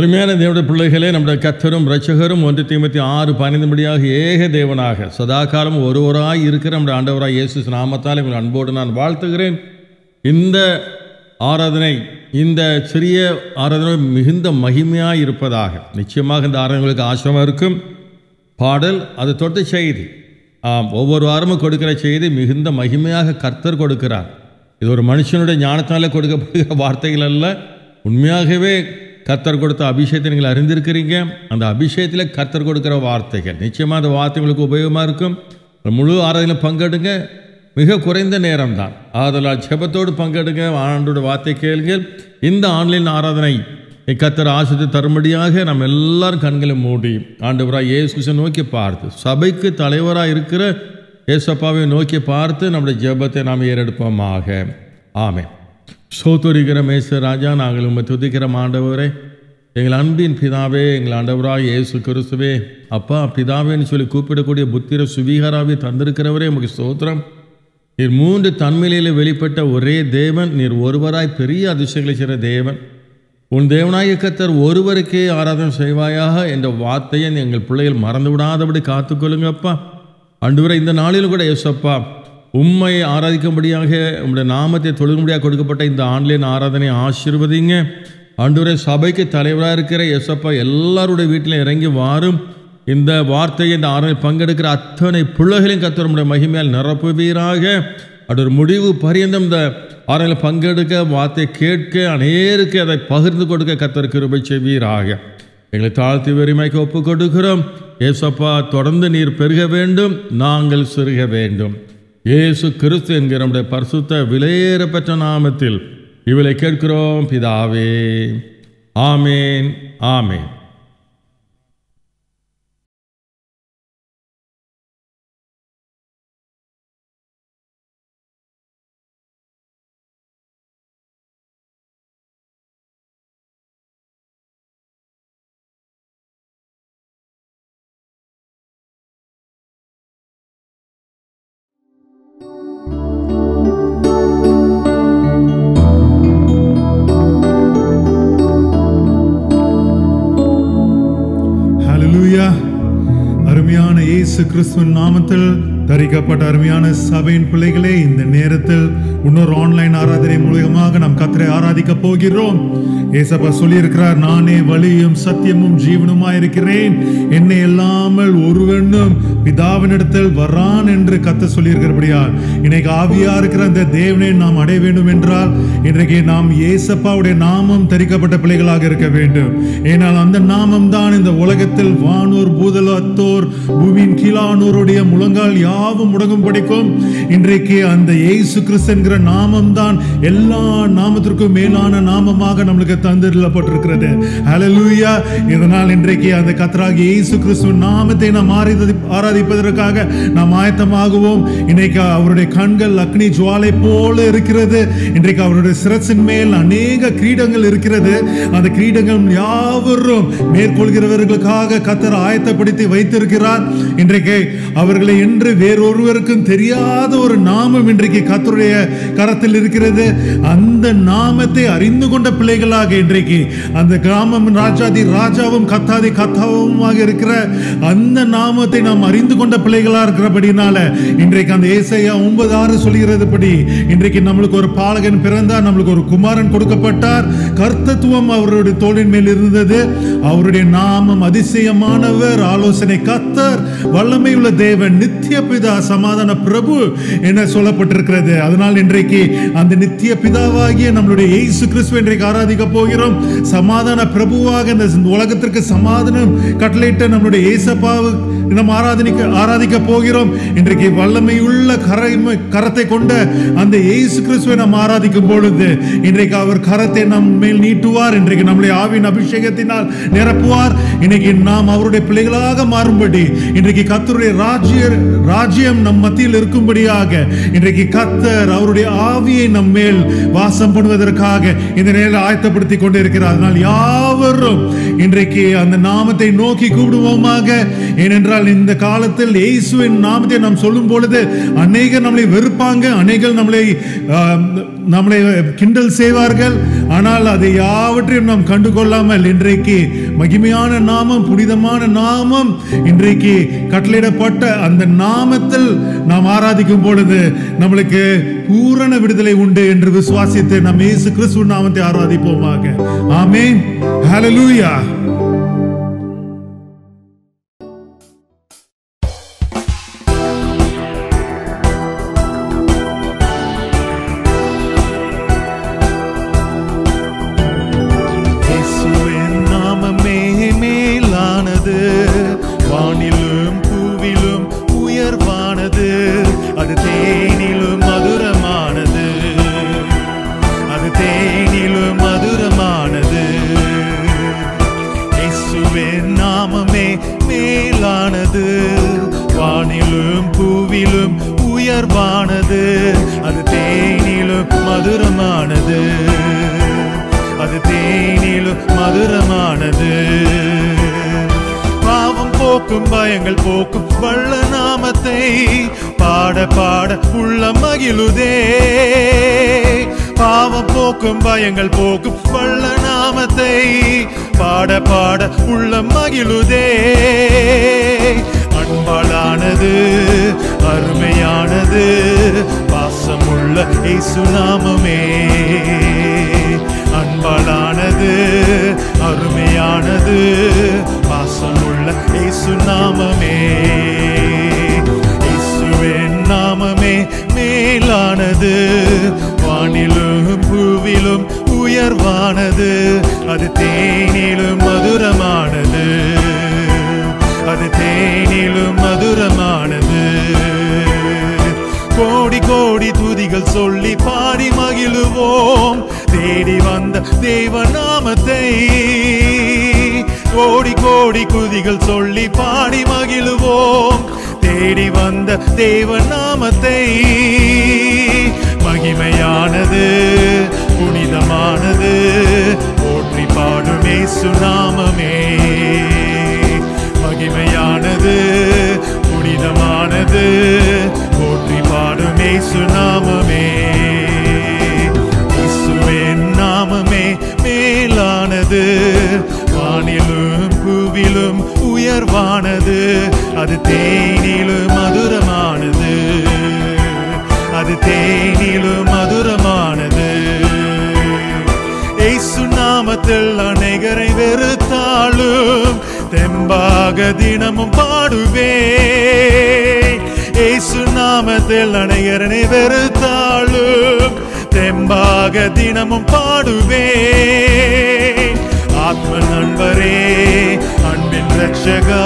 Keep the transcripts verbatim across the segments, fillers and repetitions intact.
அருமையான தேவனுடைய பிள்ளைகளே, நம்முடைய கர்த்தரும் இரட்சகரும் ஒன்று தீமோத்தேயு ஆறு பதினைந்துபடியாக ஏக தேவனாக சதா காலம் ஒருவராய் இருக்கிற நம்முடைய ஆண்டவராய் இயேசு நாமத்தால் உங்கள் அன்போடு நான் வாழ்த்துகிறேன். இந்த ஆராதனை, இந்த சிறிய ஆராதனை மிகுந்த மகிமையாக இருப்பதாக. நிச்சயமாக இந்த ஆராதனைகளுக்கு ஆசிரமம் இருக்கும். பாடல், அது தொட்டு செய்தி, ஒவ்வொரு வாரமும் கொடுக்கிற செய்தி மிகுந்த மகிமையாக கர்த்தர் கொடுக்கிறார். இது ஒரு மனுஷனுடைய ஞானத்தாலே கொடுக்கப்படுகிற வார்த்தைகள் அல்ல. உண்மையாகவே கர்த்தர் கொடுத்த அபிஷேகத்தை நீங்கள் அறிந்திருக்கிறீங்க. அந்த அபிஷேகத்தில் கர்த்தர் கொடுக்குற வார்த்தைகள் நிச்சயமாக அந்த வார்த்தைகளுக்கு உபயோகமாக இருக்கும். முழு ஆராதனையில் பங்கெடுங்க. மிக குறைந்த நேரம் தான். ஆதலால் ஜெபத்தோடு பங்கெடுங்க. ஆண்டோட வார்த்தை கேளுங்கள். இந்த ஆன்லைன் ஆராதனை கர்த்தர் ஆசிரித்து தரும்படியாக நம்ம எல்லாரும் கண்களை மூடி ஆண்டவராய் இயேசு கிறிஸ்துவை நோக்கி பார்த்து, சபைக்கு தலைவராக இருக்கிற இயேசப்பாவை நோக்கி பார்த்து நம்முடைய ஜெபத்தை நாம் ஏறெடுப்போமாக. ஆமென். சோத்துரிக்கிற மேச ராஜா, நாங்கள் உம்மை துதிக்கிற ஆண்டவரே, எங்கள் அன்பின் பிதாவே, எங்கள் ஆண்டவராக இயேசு கிறிஸ்துவே, அப்பா பிதாவேன்னு சொல்லி கூப்பிடக்கூடிய புத்திர சுவீகாராவை தந்திருக்கிறவரே உமக்கு ஸ்தோத்திரம். நீர் மூன்று தன்மையிலே வெளிப்பட்ட ஒரே தேவன். நீர் ஒருவராய் பெரிய அதிசயங்களை செய்கிற தேவன். உன் தேவனாகிய கர்த்தர் ஒருவருக்கே ஆராதனை செய்வாயாக என்ற வார்த்தையை எங்கள் பிள்ளைகள் மறந்து விடாதபடி காத்துக்கொள்ளுங்கப்பா. அன்றுவரை இந்த நாளிலும் கூட இயேசுப்பா, உம்மை ஆராதிக்கும்படியாக உங்களுடைய நாமத்தை தொழுகும்படியாக கொடுக்கப்பட்ட இந்த ஆன்லைன் ஆராதனை ஆசீர்வதிங்க. அன்றுவரை சபைக்கு தலைவராக இருக்கிற இயேசுப்பா எல்லாருடைய வீட்டிலும் இறங்கி வாரும். இந்த வார்த்தையை, இந்த ஆராதனை பங்கெடுக்கிற அத்தனை பிள்ளைகளையும் கர்த்தர் உம்முடைய மகிமையால் நிரப்புவீராக. அது ஒரு முடிவு பரியந்தம் இந்த ஆராதனையில் பங்கெடுக்க, வார்த்தை கேட்க, அநேருக்கு அதை பகிர்ந்து கொடுக்க கர்த்தர் கிருபை செய்வீராக. எங்களை தாழ்த்தி வெறுமைக்கு ஒப்புக் கொடுக்கிறோம் ஏசப்பா. தொடர்ந்து நீர் பெருக வேண்டும், நாங்கள் சிறுக வேண்டும். இயேசு கிறிஸ்து என்கிற நம்முடைய பரிசுத்த விலையேற பெற்ற நாமத்தில் இவளை கேட்கிறோம் பிதாவே. ஆமேன், ஆமேன். கிறிஸ்துவின் நாமத்தில் தரிக்கப்பட்ட அருமையான சபையின் பிள்ளைகளே, இந்த நேரத்தில் இன்னொரு ஆன்லைன் ஆராதனை மூலமாக நாம் கர்த்தரை ஆராதிக்க போகிறோம். ஏசப்பா சொல்லியிருக்கிறார், நானே வழியும் சத்தியமும் ஜீவனுமாயிருக்கிறேன், என்னை இல்லாமல் ஒருவனும் பிதாவினிடத்தில் வரான் என்று கர்த்தர் சொல்லியிருக்கிறபடியால் இன்னைக்கு ஆவியா இருக்கிற அந்த தேவனை நாம் அடைய வேண்டும் என்றால் இன்றைக்கு நாம் ஏசப்பாவுடைய நாமம் தரிக்கப்பட்ட பிள்ளைகளாக இருக்க வேண்டும். ஏனால் அந்த நாமம் தான் இந்த உலகத்தில் வானோர் பூதலத்தோர் பூமியின் கீழானோருடைய முழங்கால் யாவும் முடங்கும் படிக்கும். இன்றைக்கு அந்த இயேசு கிறிஸ்து என்கிற நாமம் தான் எல்லா நாமத்திற்கும் மேலான நாமமாக நம்மளுக்கு தந்திருக்கப்பட்டிருக்கிறது. ஹல்லேலூயா. இதனால் இன்றைக்கு அந்த கர்த்தராகிய இயேசு கிறிஸ்துவின் நாமத்தை நாம் ஆராதிப்பதற்காக நாம் ஆயத்தமாகுவோம். இன்றைக்கு அவருடைய கண்கள் அக்னி ஜுவாலை போல இருக்கிறது. இன்றைக்கு அவருடைய சிரசின் மேல் அநேக கிரீடங்கள் இருக்கிறது. அந்த கிரீடங்கள் யாவரும் மேற்கொள்கிறவர்களுக்காக கர்த்தர் ஆயத்தப்படுத்தி வைத்திருக்கிறார். இன்றைக்கு அவர்களை என்று வேறொருவருக்கும் தெரியாத ஒரு நாமம் இன்றைக்கு கர்த்தருடைய கரத்தில் இருக்கிறது. அந்த நாமத்தை அறிந்து கொண்ட பிள்ளைகளாக இன்றைக்கு அந்த கிராமம் ராஜாதி ராஜாவும் கத்தாதி கத்தாவுமாக இருக்கிற அந்த நாமத்தை நாம் அறிந்து கொண்ட பிள்ளைகளாக இருக்கிறபடினால இன்றைக்கு அந்த ஏசாயா ஒன்பது ஆறு சொல்கிறது படி இன்றைக்கு நம்மளுக்கு ஒரு பாலகன் பிறந்தார், நம்மளுக்கு ஒரு குமாரன் கொடுக்கப்பட்டார், கர்த்தத்துவம் அவருடைய தோளின் மேல் இருந்தது, அவருடைய நாமம் அதிசயமானவர், ஆலோசனை கர்த்தர், வல்லமை உள்ள தேவன், நித்திய பிதா, சமாதான பிரபு என சொல்லப்பட்டிருக்கிறது. அதனால் இன்றைக்கு அந்த நித்திய பிதாவாகிய நம்மளுடைய இயேசு கிறிஸ்துவை இன்றைக்கு ஆராதிக்க போகிறோம். சமாதான பிரபுவாக இந்த உலகத்திற்கு சமாதானம் கட்டளையிட்ட நம்மளுடைய இயேசப்பாவை நாம் ஆராதனைக்கு ஆராதிக்க போகிறோம். இன்றைக்கு வல்லமையுள்ள கரை கரத்தை கொண்ட அந்த இயேசு கிறிஸ்துவை நாம் ஆராதிக்கும் பொழுது இன்றைக்கு அவர் கரத்தை நம் மேல் நீட்டுவார். இன்றைக்கு நம்முடைய ஆவியின் அபிஷேகத்தினால் நிரப்புவார். இன்றைக்கு நாம் அவருடைய பிள்ளைகளாக மாறும்படி இன்றைக்கு கர்த்தருடைய ராஜ்ய ராஜ்யம் நம் மத்தியில் இருக்கும்படியாக இன்றைக்கு கர்த்தர் அவருடைய ஆவியை நம் மேல் வாசம் பண்ணுவதற்காக இந்த நேரத்தில் ஆயத்தப்படுத்தி கொண்டிருக்கிறார். அதனால் யாவரும் இன்றைக்கு அந்த நாமத்தை நோக்கி கூப்பிடுவோமாக. ஏனென்றால் இந்த காலத்தில் இயேசுவின் நாமத்தை நாம் சொல்லும் பொழுது அநேகர் நம்மளை வெறுப்பாங்க, அநேகர் நம்மளை நம்மளை கிண்டல் செய்வார்கள். ஆனால் அதை யாவற்றையும் நாம் கண்டுகொள்ளாமல் இன்றைக்கு மகிமையான நாமம், புனிதமான நாமம், இன்றைக்கு கட்டளையிடப்பட்ட அந்த நாமத்தில் நாம் ஆராதிக்கும் பொழுது நம்மளுக்கு பூரண விடுதலை உண்டு என்று விசுவாசித்து நாம் இயேசு கிறிஸ்து நாமத்தை ஆராதிப்போமாக. ஆமென். ஹல்லேலூயா. பயங்கள் போக்கும் வல்ல நாமத்தை பாட பாட உள்ள மகிழுதே. அன்பாலானது, அருமையானது, பாசமுள்ள இயேசு நாமமே. அன்பாலானது, அருமையானது, பாசமுள்ள இயேசு நாமமே. இயேசுவின் நாமமே மேலானது, வானிலும் பூவிலும் உயர்வானது, அது தேனிலும் மதுரமானது, அது தேனிலும் மதுரமானது. கோடி கோடி துதிகள் சொல்லி பாடி மகிழுவோம் தேடி வந்த தேவ நாமத்தை. கோடி கோடி துதிகள் சொல்லி பாடி மகிழுவோம் தேடி வந்த தேவ நாமத்தை. மகிமையானது, புனிதமானது, போற்றி பாடும் இயேசு நாமமே. மகிமையானது, புனிதமானது, போற்றி பாடும் இயேசு நாமமே. இயேசுவின் நாமமே மேலானது, வானிலும் பூவிலும் உயர்வானது, அது தேனிலும் மதுரமானது, அது தேனிலும் மதுரமானது. இயேசு நாமத்தில் அநேகரை வெறுத்தாலும் தெம்பாக தினமும் பாடுவேன். இயேசு நாமத்தில் அநேகரை வெறுத்தாலும் தெம்பாக தினமும் பாடுவேன். ஆத்ம நண்பரே, அன்பின் ரட்சகா,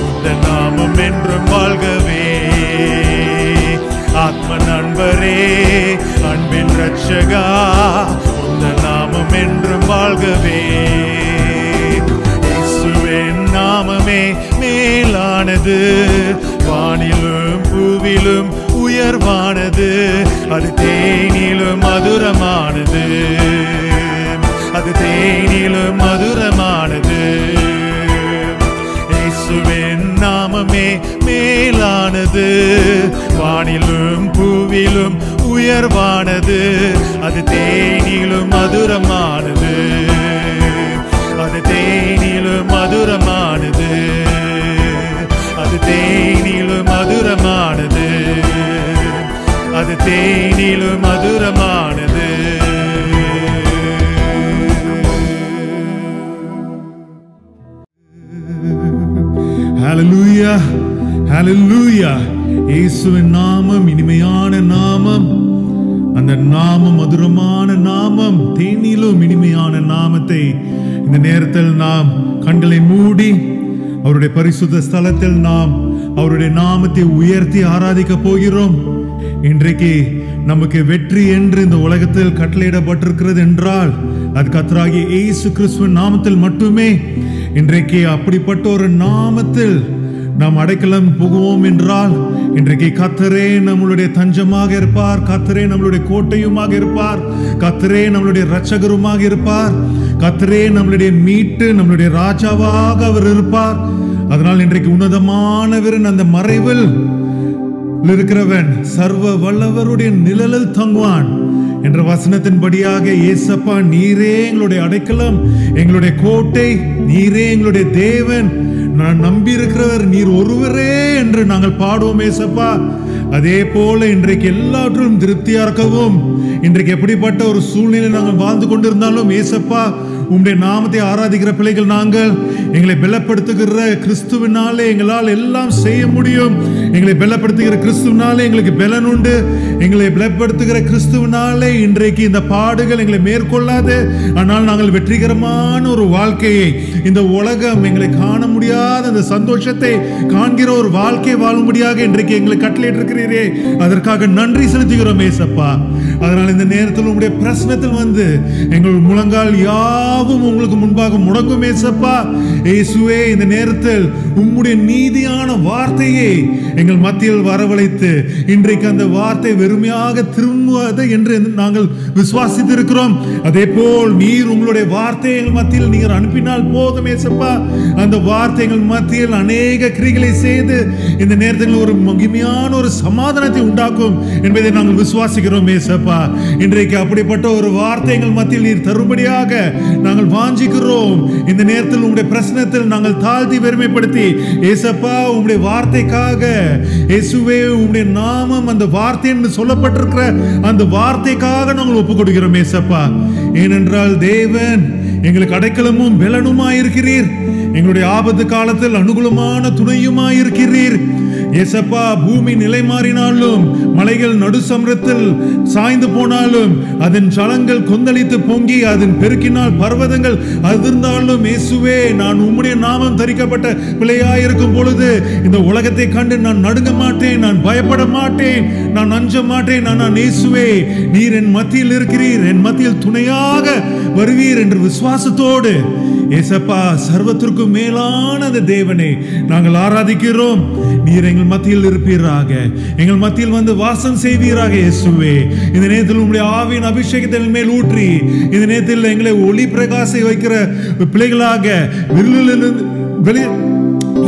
உந்த நாமம் என்றும் வாழ்கவே. ஆத்ம நண்பரே, அன்பின் ரட்சகா, உந்த நாமம் என்றும் வாழ்கவே. இயேசுவின் நாமமே மேலானது, வானிலும் பூவிலும் உயர்வானது, அது தேனிலும் மதுரமானது, அது தேனிலும் மதுரமானது. இயேசுவின் நாமமே மேலானது, வானிலும் பூவிலும் உயர்வானது, அது தேனிலும் மதுரமானது, அது தேனிலும் மதுரமானது, அது தேனிலும் மதுரமானது, அது தேனிலும் மதுரமானது. Hallelujah, Hallelujah. இயேசுவின் நாமம் இனிமையான நாமம், அந்த நாமம் மதுரமான நாமம், தேனிலும் இனிமையான நாமத்தை இந்த நேரத்தில் நாம் கண்களை மூடி அவருடைய பரிசுத்த ஸ்தலத்தில் நாம் அவருடைய நாமத்தை உயர்த்தி ஆராதிக்க போகிறோம். இன்றைக்கு நமக்கு வெற்றி என்று இந்த உலகத்தில் கட்டளையிடப்பட்டிருக்கிறது என்றால் அது கர்த்தராகிய இயேசு கிறிஸ்துவின் நாமத்தில் மட்டுமே. இன்றைக்கு அப்படிப்பட்ட ஒரு நாமத்தில் நாம் அடைக்கலம் புகுவோம் என்றால் இன்றைக்கு கர்த்தரே நம்மளுடைய தஞ்சமாக இருப்பார், கர்த்தரே நம்மளுடைய கோட்டையுமாக இருப்பார், கர்த்தரே நம்மளுடைய இரட்சகருமாக இருப்பார், கர்த்தரே நம்மளுடைய மீட்டு நம்மளுடைய ராஜாவாக அவர் இருப்பார். அதனால் இன்றைக்கு உன்னதமானவரின் அந்த மறைவில் இருக்கிறவன் சர்வ வல்லவருடைய நிழலில் தங்குவான் என்ற வசனத்தின்படியாக இயேசப்பா நீரே எங்களுடைய அடைக்கலம், எங்களுடைய கோட்டை, நீரே எங்களுடைய தேவன், நான் நம்பி இருக்கிறவர் நீர் ஒருவரே என்று நாங்கள் பாடுவோம் ஏசப்பா. அதே போல இன்றைக்கு எல்லாவற்றிலும் திருப்தியா இருக்கவும், இன்றைக்கு எப்படிப்பட்ட ஒரு சூழ்நிலை நாங்கள் வாழ்ந்து கொண்டிருந்தாலும் ஏசப்பா உம்முடைய நாமத்தை ஆராதிக்கிற பிள்ளைகள் நாங்கள், எங்களை பலப்படுத்துகிற கிறிஸ்துவினாலே எங்களால் எல்லாம் செய்ய முடியும், எங்களை பலப்படுத்துகிற கிறிஸ்துவினாலே எங்களுக்கு பலன் உண்டு, எங்களை பலப்படுத்துகிற கிறிஸ்துவினாலே இன்றைக்கு இந்த பாடுகள் எங்களை மேற்கொள்ளாது, ஆனால் நாங்கள் வெற்றிகரமான ஒரு வாழ்க்கையை, இந்த உலகம் எங்களை காண முடியாத அந்த சந்தோஷத்தை காண்கிற ஒரு வாழ்க்கை வாழும்படியாக இன்றைக்கு எங்களை கட்டளையிட்டு இருக்கிறீரே, அதற்காக நன்றி செலுத்துகிறோம் ஏசப்பா. அதனால் இந்த நேரத்தில் உங்களுடைய பிரசன்னத்தில் வந்து எங்கள் முழங்கால் யார் உங்களுக்கு முன்பாக முடங்கும் ஏசப்பா. இயேசுவே, இந்த நேரத்தில் உம்முடைய நீதியான வார்த்தையை எங்கள் மத்தியில் வரவழைத்து, இன்றைக்கு அந்த வார்த்தை வெறுமையாக திரும்புவது என்று நாங்கள் விசுவாசித்திருக்கிறோம். அதே போல் நீர் உங்களுடைய வார்த்தையை எங்கள் மத்தியில் நீங்கள் அனுப்பினால் போதும் ஏசப்பா, அந்த வார்த்தை எங்கள் மத்தியில் அநேக கிரிகளை செய்து இந்த நேரத்தில் ஒரு மகிமையான ஒரு சமாதானத்தை உண்டாக்கும் என்பதை நாங்கள் விசுவாசிக்கிறோம் ஏசப்பா. இன்றைக்கு அப்படிப்பட்ட ஒரு வார்த்தை எங்கள் மத்தியில் நீர் தரும்படியாக நாங்கள் வாஞ்சிக்கிறோம். இந்த நேரத்தில் உங்களுடைய பிரசனத்தில் நாங்கள் தாழ்த்தி பெருமைப்படுத்தி ஏசப்பா உங்களுடைய வார்த்தைக்காக, இயேசுவே உங்களுடைய நாமம் அந்த வார்த்தை என்று சொல்லப்பட்டிருக்கிற அந்த வார்த்தைக்காக நாங்கள் ஒப்புக் கொடுக்கிறோம் ஏசப்பா. ஏனென்றால் தேவன் எங்களுக்கு அடைக்கலமும் பலனுமாயிருக்கிறீர், எங்களுடைய ஆபத்து காலத்தில் அனுகூலமான துணையுமாயிருக்கிறீர் ஏசப்பா. பூமி நிலை மாறினாலும், மலைகள் நடு சமுத்திரத்தில் சாய்ந்து போனாலும், அதன் சலங்கள் கொந்தளித்து பொங்கி அதன் பெருக்கினால் பர்வதங்கள் அதிர்ந்தாலும் இயேசுவே, நான் உம்முடைய நாமம் தரிக்கப்பட்ட பிள்ளையாயிருக்கும் பொழுது இந்த உலகத்தை கண்டு நான் நடுங்க மாட்டேன், நான் பயப்பட மாட்டேன், நான் அஞ்ச மாட்டேன். நான் நான் இயேசுவே நீர் என் மத்தியில் இருக்கிறீர், என் மத்தியில் துணையாக வருவீர் என்று விசுவாசத்தோடு ஏசப்பா சர்வத்திற்கும் மேலான தேவனை நாங்கள் ஆராதிக்கிறோம். நீர் எங்கள் மத்தியில் இருப்பீராக, எங்கள் மத்தியில் வந்து வாசம் செய்வீராக இயேசுவே. இந்த நேரத்தில் உங்களுடைய ஆவியின் அபிஷேகத்தின் மேல் ஊற்றி இந்த நேரத்தில் எங்களை ஒளி பிரகாசை வைக்கிற பிள்ளைகளாக, இருளிலிருந்து வெளி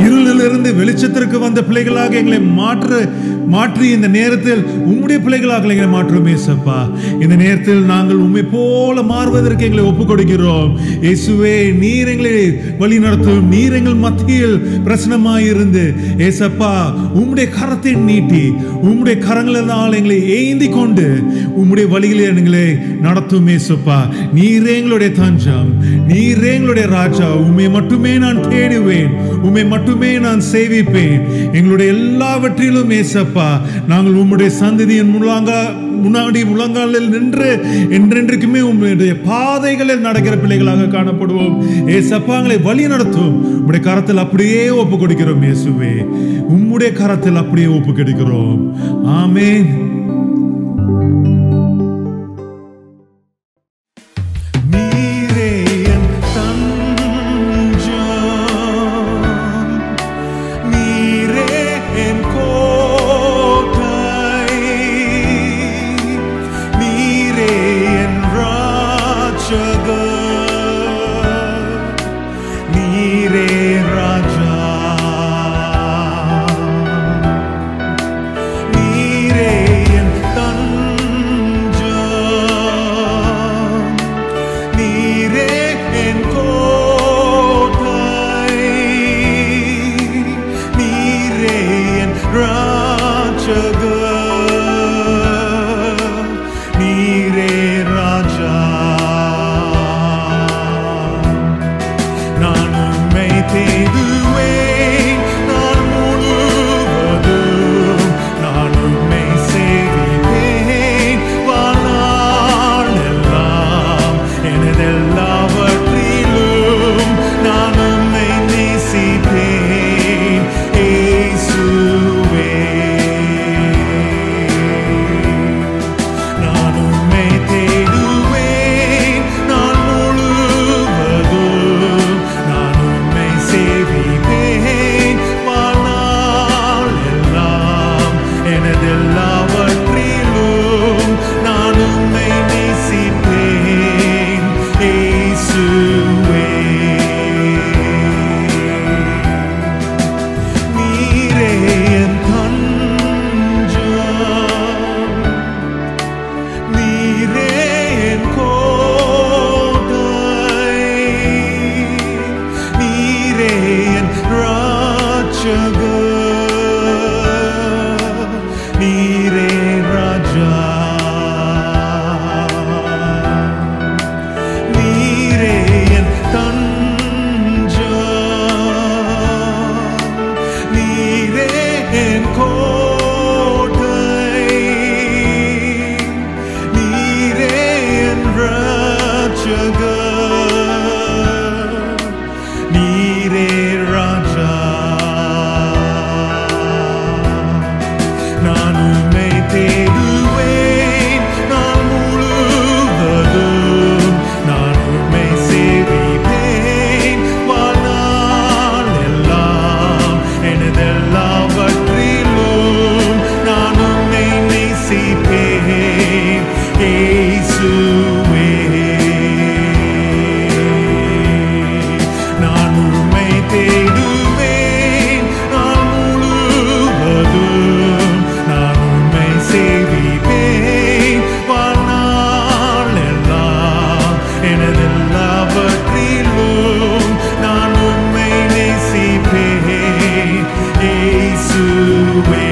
இருளிலிருந்து வெளிச்சத்திற்கு வந்த பிள்ளைகளாக எங்களை மாற்ற மாற்றி இந்த நேரத்தில் உம்முடைய பிள்ளைகளாக எங்களை மாற்றும் ஏசப்பா. இந்த நேரத்தில் நாங்கள் உம்மை போல மாறுவதற்கு எங்களை ஒப்புக் கொடுக்கிறோம் இயேசுவே. நீர் எங்களை வழி நடத்தும், நீர் எங்கள் மத்தியில் பிரசனமாயிருந்து ஏசப்பா உம்முடைய கரத்தை நீட்டி உம்முடைய கரங்களினால் எங்களை ஏந்தி கொண்டு உம்முடைய வழியிலே எங்களை நடத்தும் ஏசப்பா. நீரே எங்களுடைய தஞ்சம், நீரே எங்களுடைய ராஜா, உம்மை மட்டுமே நான் தேடுவேன், உம்மை மட்டுமே நான் சேவிப்பேன். எங்களுடைய எல்லாவற்றிலும் ஏசப்பா நாங்கள் உம்முடைய சந்ததியின் முழங்கா முன்னாடி முழங்காலில் நின்று என்றென்றைக்குமே உம்முடைய பாதைகளில் நடக்கிற பிள்ளைகளாக காணப்படுவோம் ஏசப்பா. எங்களை வழி நடத்தும் உம்முடைய கரத்தில் அப்படியே ஒப்பு கொடுக்கிறோம் இயேசுவே, உம்முடைய கரத்தில் அப்படியே ஒப்பு கொடுக்கிறோம். ஆமென். Baby Yesu, way.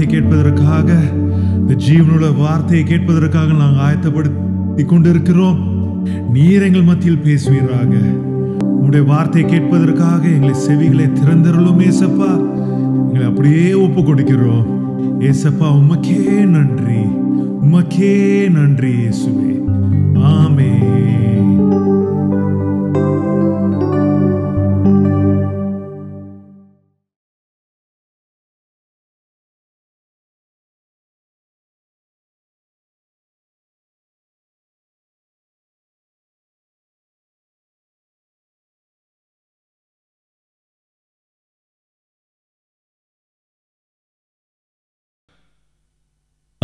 வார்த்தை கேட்பதற்காக, இந்த ஜீவனுள்ள வார்த்தையை கேட்பதற்காக நாங்கள் ஆயத்தப்படுத்தி கொண்டிருக்கிறோம். நீர் எங்கள் மத்தியில் பேசுவீராக. உங்களுடைய வார்த்தையை கேட்பதற்காக எங்களை செவிகளை திறந்திரலும் ஏசப்பா. எங்களை அப்படியே ஒப்பு கொடுக்கிறோம் ஏசப்பா. உமக்கே நன்றி, உமக்கே நன்றி இயேசுவே. ஆமென்.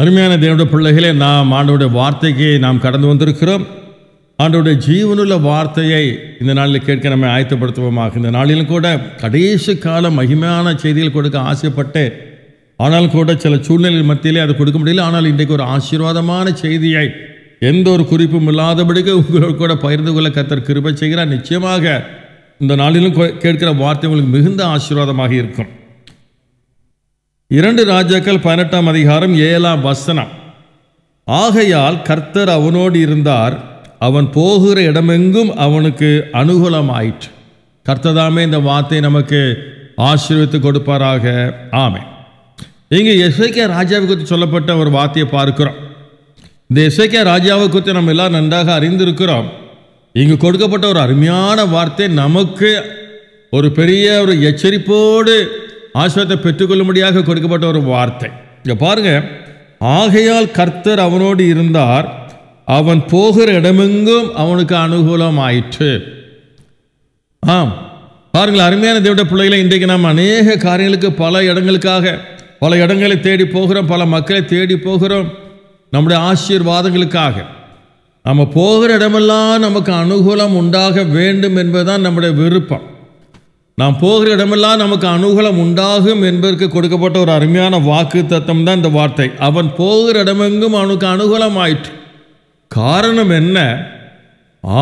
அருமையான தேவனுடைய பிள்ளைகளே, நாம் ஆண்டவருடைய வார்த்தைக்கு நாம் கடந்து வந்திருக்கிறோம். ஆண்டவருடைய ஜீவனுள்ள வார்த்தையை இந்த நாளில் கேட்க நம்மை ஆயத்தப்படுத்துவோமாக. இந்த நாளிலும் கூட கடைசி கால மகிமையான செய்திகள் கொடுக்க ஆசைப்பட்டு, ஆனால் கூட சில சூழ்நிலை மத்தியிலே அது கொடுக்க முடியல. ஆனால் இன்றைக்கு ஒரு ஆசீர்வாதமான செய்தியை எந்த ஒரு குறிப்பும் இல்லாதபடிக்கு உங்களோடு கூட பகிர்ந்து கொள்ள கர்த்தர் கிருபை செய்கிறார். நிச்சயமாக இந்த நாளிலும் கேட்கிற வார்த்தை உங்களுக்கு மிகுந்த ஆசீர்வாதமாக இருக்கும். இரண்டு ராஜாக்கள் பதினெட்டாம் அதிகாரம் ஏழாம் வசனம். ஆகையால் கர்த்தர் அவனோடு இருந்தார், அவன் போகிற இடமெங்கும் அவனுக்கு அனுகூலமாயிற்று. கர்த்ததாமே இந்த வார்த்தை நமக்கு ஆசீர்வித்து கொடுப்பாராக. ஆமே. இங்கே எசேக்கியா ராஜாவை குறித்து சொல்லப்பட்ட ஒரு வார்த்தையை பார்க்கிறோம். இந்த எசேக்கியா ராஜாவை குறித்து நம்ம எல்லாம் நன்றாக அறிந்திருக்கிறோம். இங்கு கொடுக்கப்பட்ட ஒரு அருமையான வார்த்தை நமக்கு ஒரு பெரிய ஒரு எச்சரிப்போடு ஆசீர்வாதத்தை பெற்றுக்கொள்ளும்படியாக கொடுக்கப்பட்ட ஒரு வார்த்தை. இங்கே பாருங்க, ஆகையால் கர்த்தர் அவனோடு இருந்தார், அவன் போகிற இடமெங்கும் அவனுக்கு அனுகூலம் ஆயிற்று. ஆம், பாருங்கள் அருமையான தேவனுடைய பிள்ளைகளை, இன்றைக்கு நாம் அநேக காரியங்களுக்கு பல இடங்களுக்காக பல இடங்களை தேடி போகிறோம், பல மக்களை தேடி போகிறோம் நம்முடைய ஆசீர்வாதங்களுக்காக. நம்ம போகிற இடமெல்லாம் நமக்கு அனுகூலம் உண்டாக வேண்டும் என்பதுதான் நம்முடைய விருப்பம். நாம் போகிற இடமெல்லாம் நமக்கு அனுகூலம் உண்டாகும் என்பதற்கு கொடுக்கப்பட்ட ஒரு அருமையான வாக்கு தத்தம் தான் இந்த வார்த்தை. அவன் போகிற இடமெங்கும் அவனுக்கு அனுகூலம் ஆயிற்று. காரணம் என்ன?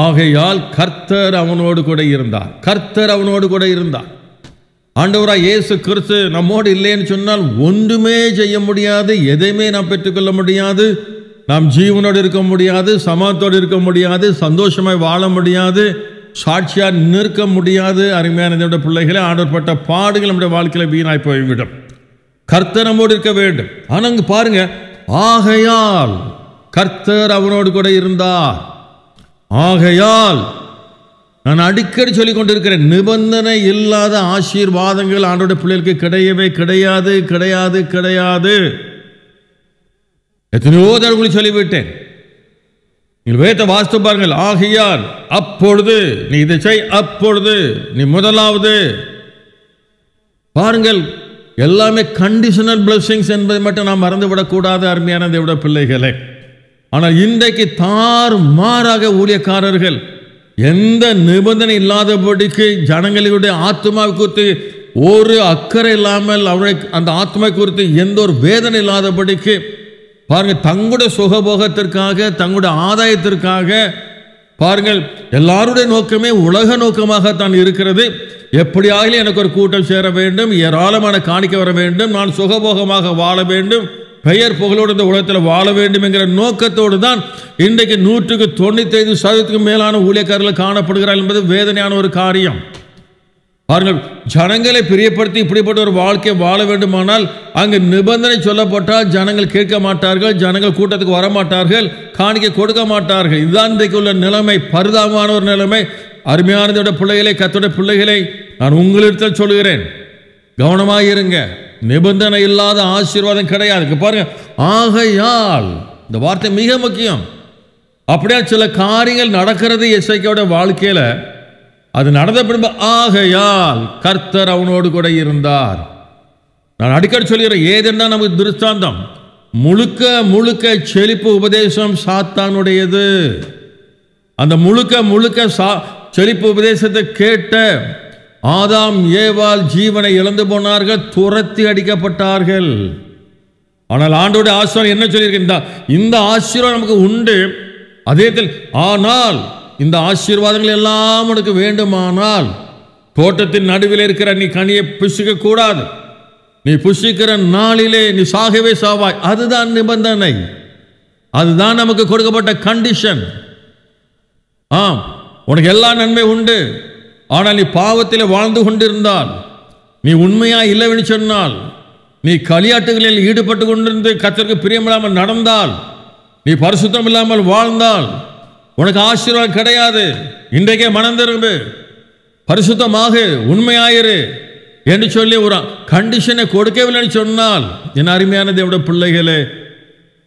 ஆகையால் கர்த்தர் அவனோடு கூட இருந்தார். கர்த்தர் அவனோடு கூட இருந்தார். ஆண்டவராக இயேசு கிறிஸ்து நம்மோடு இல்லைன்னு சொன்னால் ஒன்றுமே செய்ய முடியாது, எதையுமே நாம் பெற்றுக்கொள்ள முடியாது. நாம் ஜீவனோடு இருக்க முடியாது, சமாதத்தோடு இருக்க முடியாது, சந்தோஷமாய் வாழ முடியாது, சாட்சியாக நிற்க முடியாது. அருமையான நம்முடைய பிள்ளைகளை, ஆண்டவர்பட்ட பாடுகள் நம்முடைய வாழ்க்கையில் வீணாய் போய்விடும். கர்த்தர் நம்மோடு இருக்க வேண்டும். ஆனால் அங்கு பாருங்க, ஆகையால் கர்த்தர் அவனோடு கூட இருந்தார். ஆகையால் நான் அடிக்கடி சொல்லிக் கொண்டிருக்கிறேன், நிபந்தனை இல்லாத ஆசீர்வாதங்கள் ஆண்டவருடைய பிள்ளைகளுக்கு கிடையவே கிடையாது, கிடையாது, கிடையாது. எத்தனையோ தடவை சொல்லிவிட்டேன். நீங்கள் வேதத்தை வாசித்து பாருங்கள். ஆகையால், அப்பொழுது, நீ இதை செய், அப்பொழுது, நீ முதலாவது. பாருங்கள், எல்லாமே கண்டிஷனல் பிளஸிங்ஸ் என்பதை மட்டும் நாம் மறந்துவிடக்கூடாது அருமையான தேவனுடைய பிள்ளைகளை. ஆனால் இன்றைக்கு தார் மாறாக ஊழியக்காரர்கள் எந்த நிபந்தனை இல்லாதபடிக்கு ஜனங்களுடைய ஆத்மா குறித்து ஒரு அக்கறை இல்லாமல், அவருடைய அந்த ஆத்மா குறித்து எந்த ஒரு வேதனை இல்லாதபடிக்கு பாருங்கள், தங்களுடைய சுகபோகத்திற்காக, தங்களுடைய ஆதாயத்திற்காக பாருங்கள், எல்லாருடைய நோக்கமே உலக நோக்கமாகத்தான் இருக்கிறது. எப்படியாக எனக்கு ஒரு கூட்டம் சேர வேண்டும், ஏராளமான காணிக்க வர வேண்டும், நான் சுகபோகமாக வாழ வேண்டும், பெயர் புகழோடு இந்த உலகத்தில் வாழ வேண்டும் என்கிற நோக்கத்தோடு தான் இன்றைக்கு நூற்றுக்கு தொண்ணூற்றி ஐந்து சதவீதத்துக்கு மேலான ஊழியக்காரர்கள் காணப்படுகிறார் என்பது வேதனையான ஒரு காரியம். பாருங்கள், ஜனங்களை பிரியப்படுத்தி இப்படிப்பட்ட ஒரு வாழ்க்கையை வாழ வேண்டுமானால் அங்கு நிபந்தனை சொல்லப்பட்டால் ஜனங்கள் கேட்க மாட்டார்கள், ஜனங்கள் கூட்டத்துக்கு வரமாட்டார்கள், காணிக்க கொடுக்க மாட்டார்கள். இதுதான் இன்றைக்கு உள்ள நிலைமை, பரிதாபமான ஒரு நிலைமை. அருமையானதோட பிள்ளைகளை, கர்த்தருடைய பிள்ளைகளை, நான் உங்களிடத்தில் சொல்கிறேன், கவனமாக இருங்க. நிபந்தனை இல்லாத ஆசீர்வாதம் கிடையாது. பாருங்க, ஆகையால் இந்த வார்த்தை மிக முக்கியம். அப்படியே சில காரியங்கள் நடக்கிறது எசேக்கியாவோட வாழ்க்கையில். அது நடந்த பின்பு ஆகையால் கர்த்தர் அவனோடு கூட இருந்தார். நான் அடிக்கடி சொல்கிறேன், ஏதென்றால் நமக்கு திருஷ்டாந்தம் முழுக்க முழுக்க செழிப்பு உபதேசம் சாத்தானுடையது. அந்த முழுக்க முழுக்க சா செழிப்பு உபதேசத்தை கேட்ட ஆதாம் ஏவாள் ஜீவனை இழந்து போனார்கள், துரத்தி அடிக்கப்பட்டார்கள். ஆனால் ஆண்டோடைய ஆசீர்வாதம் என்ன சொல்லியிருக்கேன், இந்த ஆசீர்வாதம் நமக்கு உண்டு. அதே ஆனால் இந்த ஆசீர்வாதங்கள் எல்லாம் உனக்கு வேண்டுமானால் தோட்டத்தின் நடுவில் இருக்கிற நீ கனியை பிசுக்க கூடாது, நீ புசிக்கிற நாளிலே நீ சாகவே சாவாய். அதுதான் நிபந்தனை, அதுதான் நமக்கு கொடுக்கப்பட்ட கண்டிஷன். ஆம், உனக்கு எல்லா நன்மை உண்டு, ஆனால் நீ பாவத்தில் வாழ்ந்து கொண்டிருந்தால், நீ உண்மையாக இல்லைன்னு சொன்னால், நீ களியாட்டுகளில் ஈடுபட்டு கொண்டிருந்து கர்த்தருக்கு பிரியமில்லாமல் நடந்தால், நீ பரிசுத்தம் இல்லாமல் வாழ்ந்தால் உனக்கு ஆசீர்வாதம் கிடையாது. இன்றைக்கே மனம் திரும்பு, பரிசுத்தமாக உண்மையாயிரு என்று சொல்லி ஒரு கண்டிஷனை கொடுக்கவில்லைன்னு சொன்னால், என் அருமையானது என்னோட பிள்ளைகளே,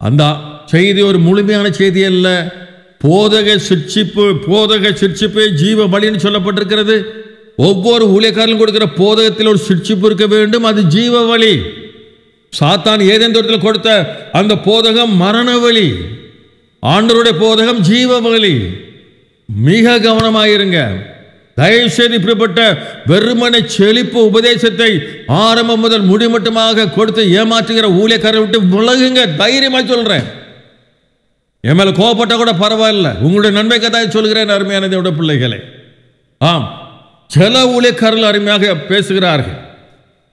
அந்த செய்தி ஒரு முழுமையான செய்தி அல்ல. போதக சிற்சிப்பு, போதக சிற்சிப்பே ஜீவ பலின்னு சொல்லப்பட்டிருக்கிறது. ஒவ்வொரு ஊழியக்காரர்களும் கொடுக்கிற போதகத்தில் ஒரு சிற்சிப்பு இருக்க வேண்டும், அது ஜீவ வலி. சாத்தான் ஏதேன் தோட்டத்தில் கொடுத்த அந்த போதகம் மரண வலி, ஆண்டவருடைய போதகம் ஜீவ வலி. மிக கவனமாயிருங்க. தயவுசெய்து இப்படிப்பட்ட வெறுமனை செழிப்பு உபதேசத்தை ஆரம்பம் முதல் முடிமட்டமாக கொடுத்து ஏமாற்றுகிற ஊழியக்காரரை விட்டு விலகுங்க. தைரியமாக சொல்கிறேன், என் மேலே கோபப்பட்டால் கூட பரவாயில்ல, உங்களுடைய நன்மை கதாவை சொல்கிறேன் அருமையானதோட பிள்ளைகளே. ஆம், சில ஊழியக்காரர்கள் அருமையாக பேசுகிறார்கள்.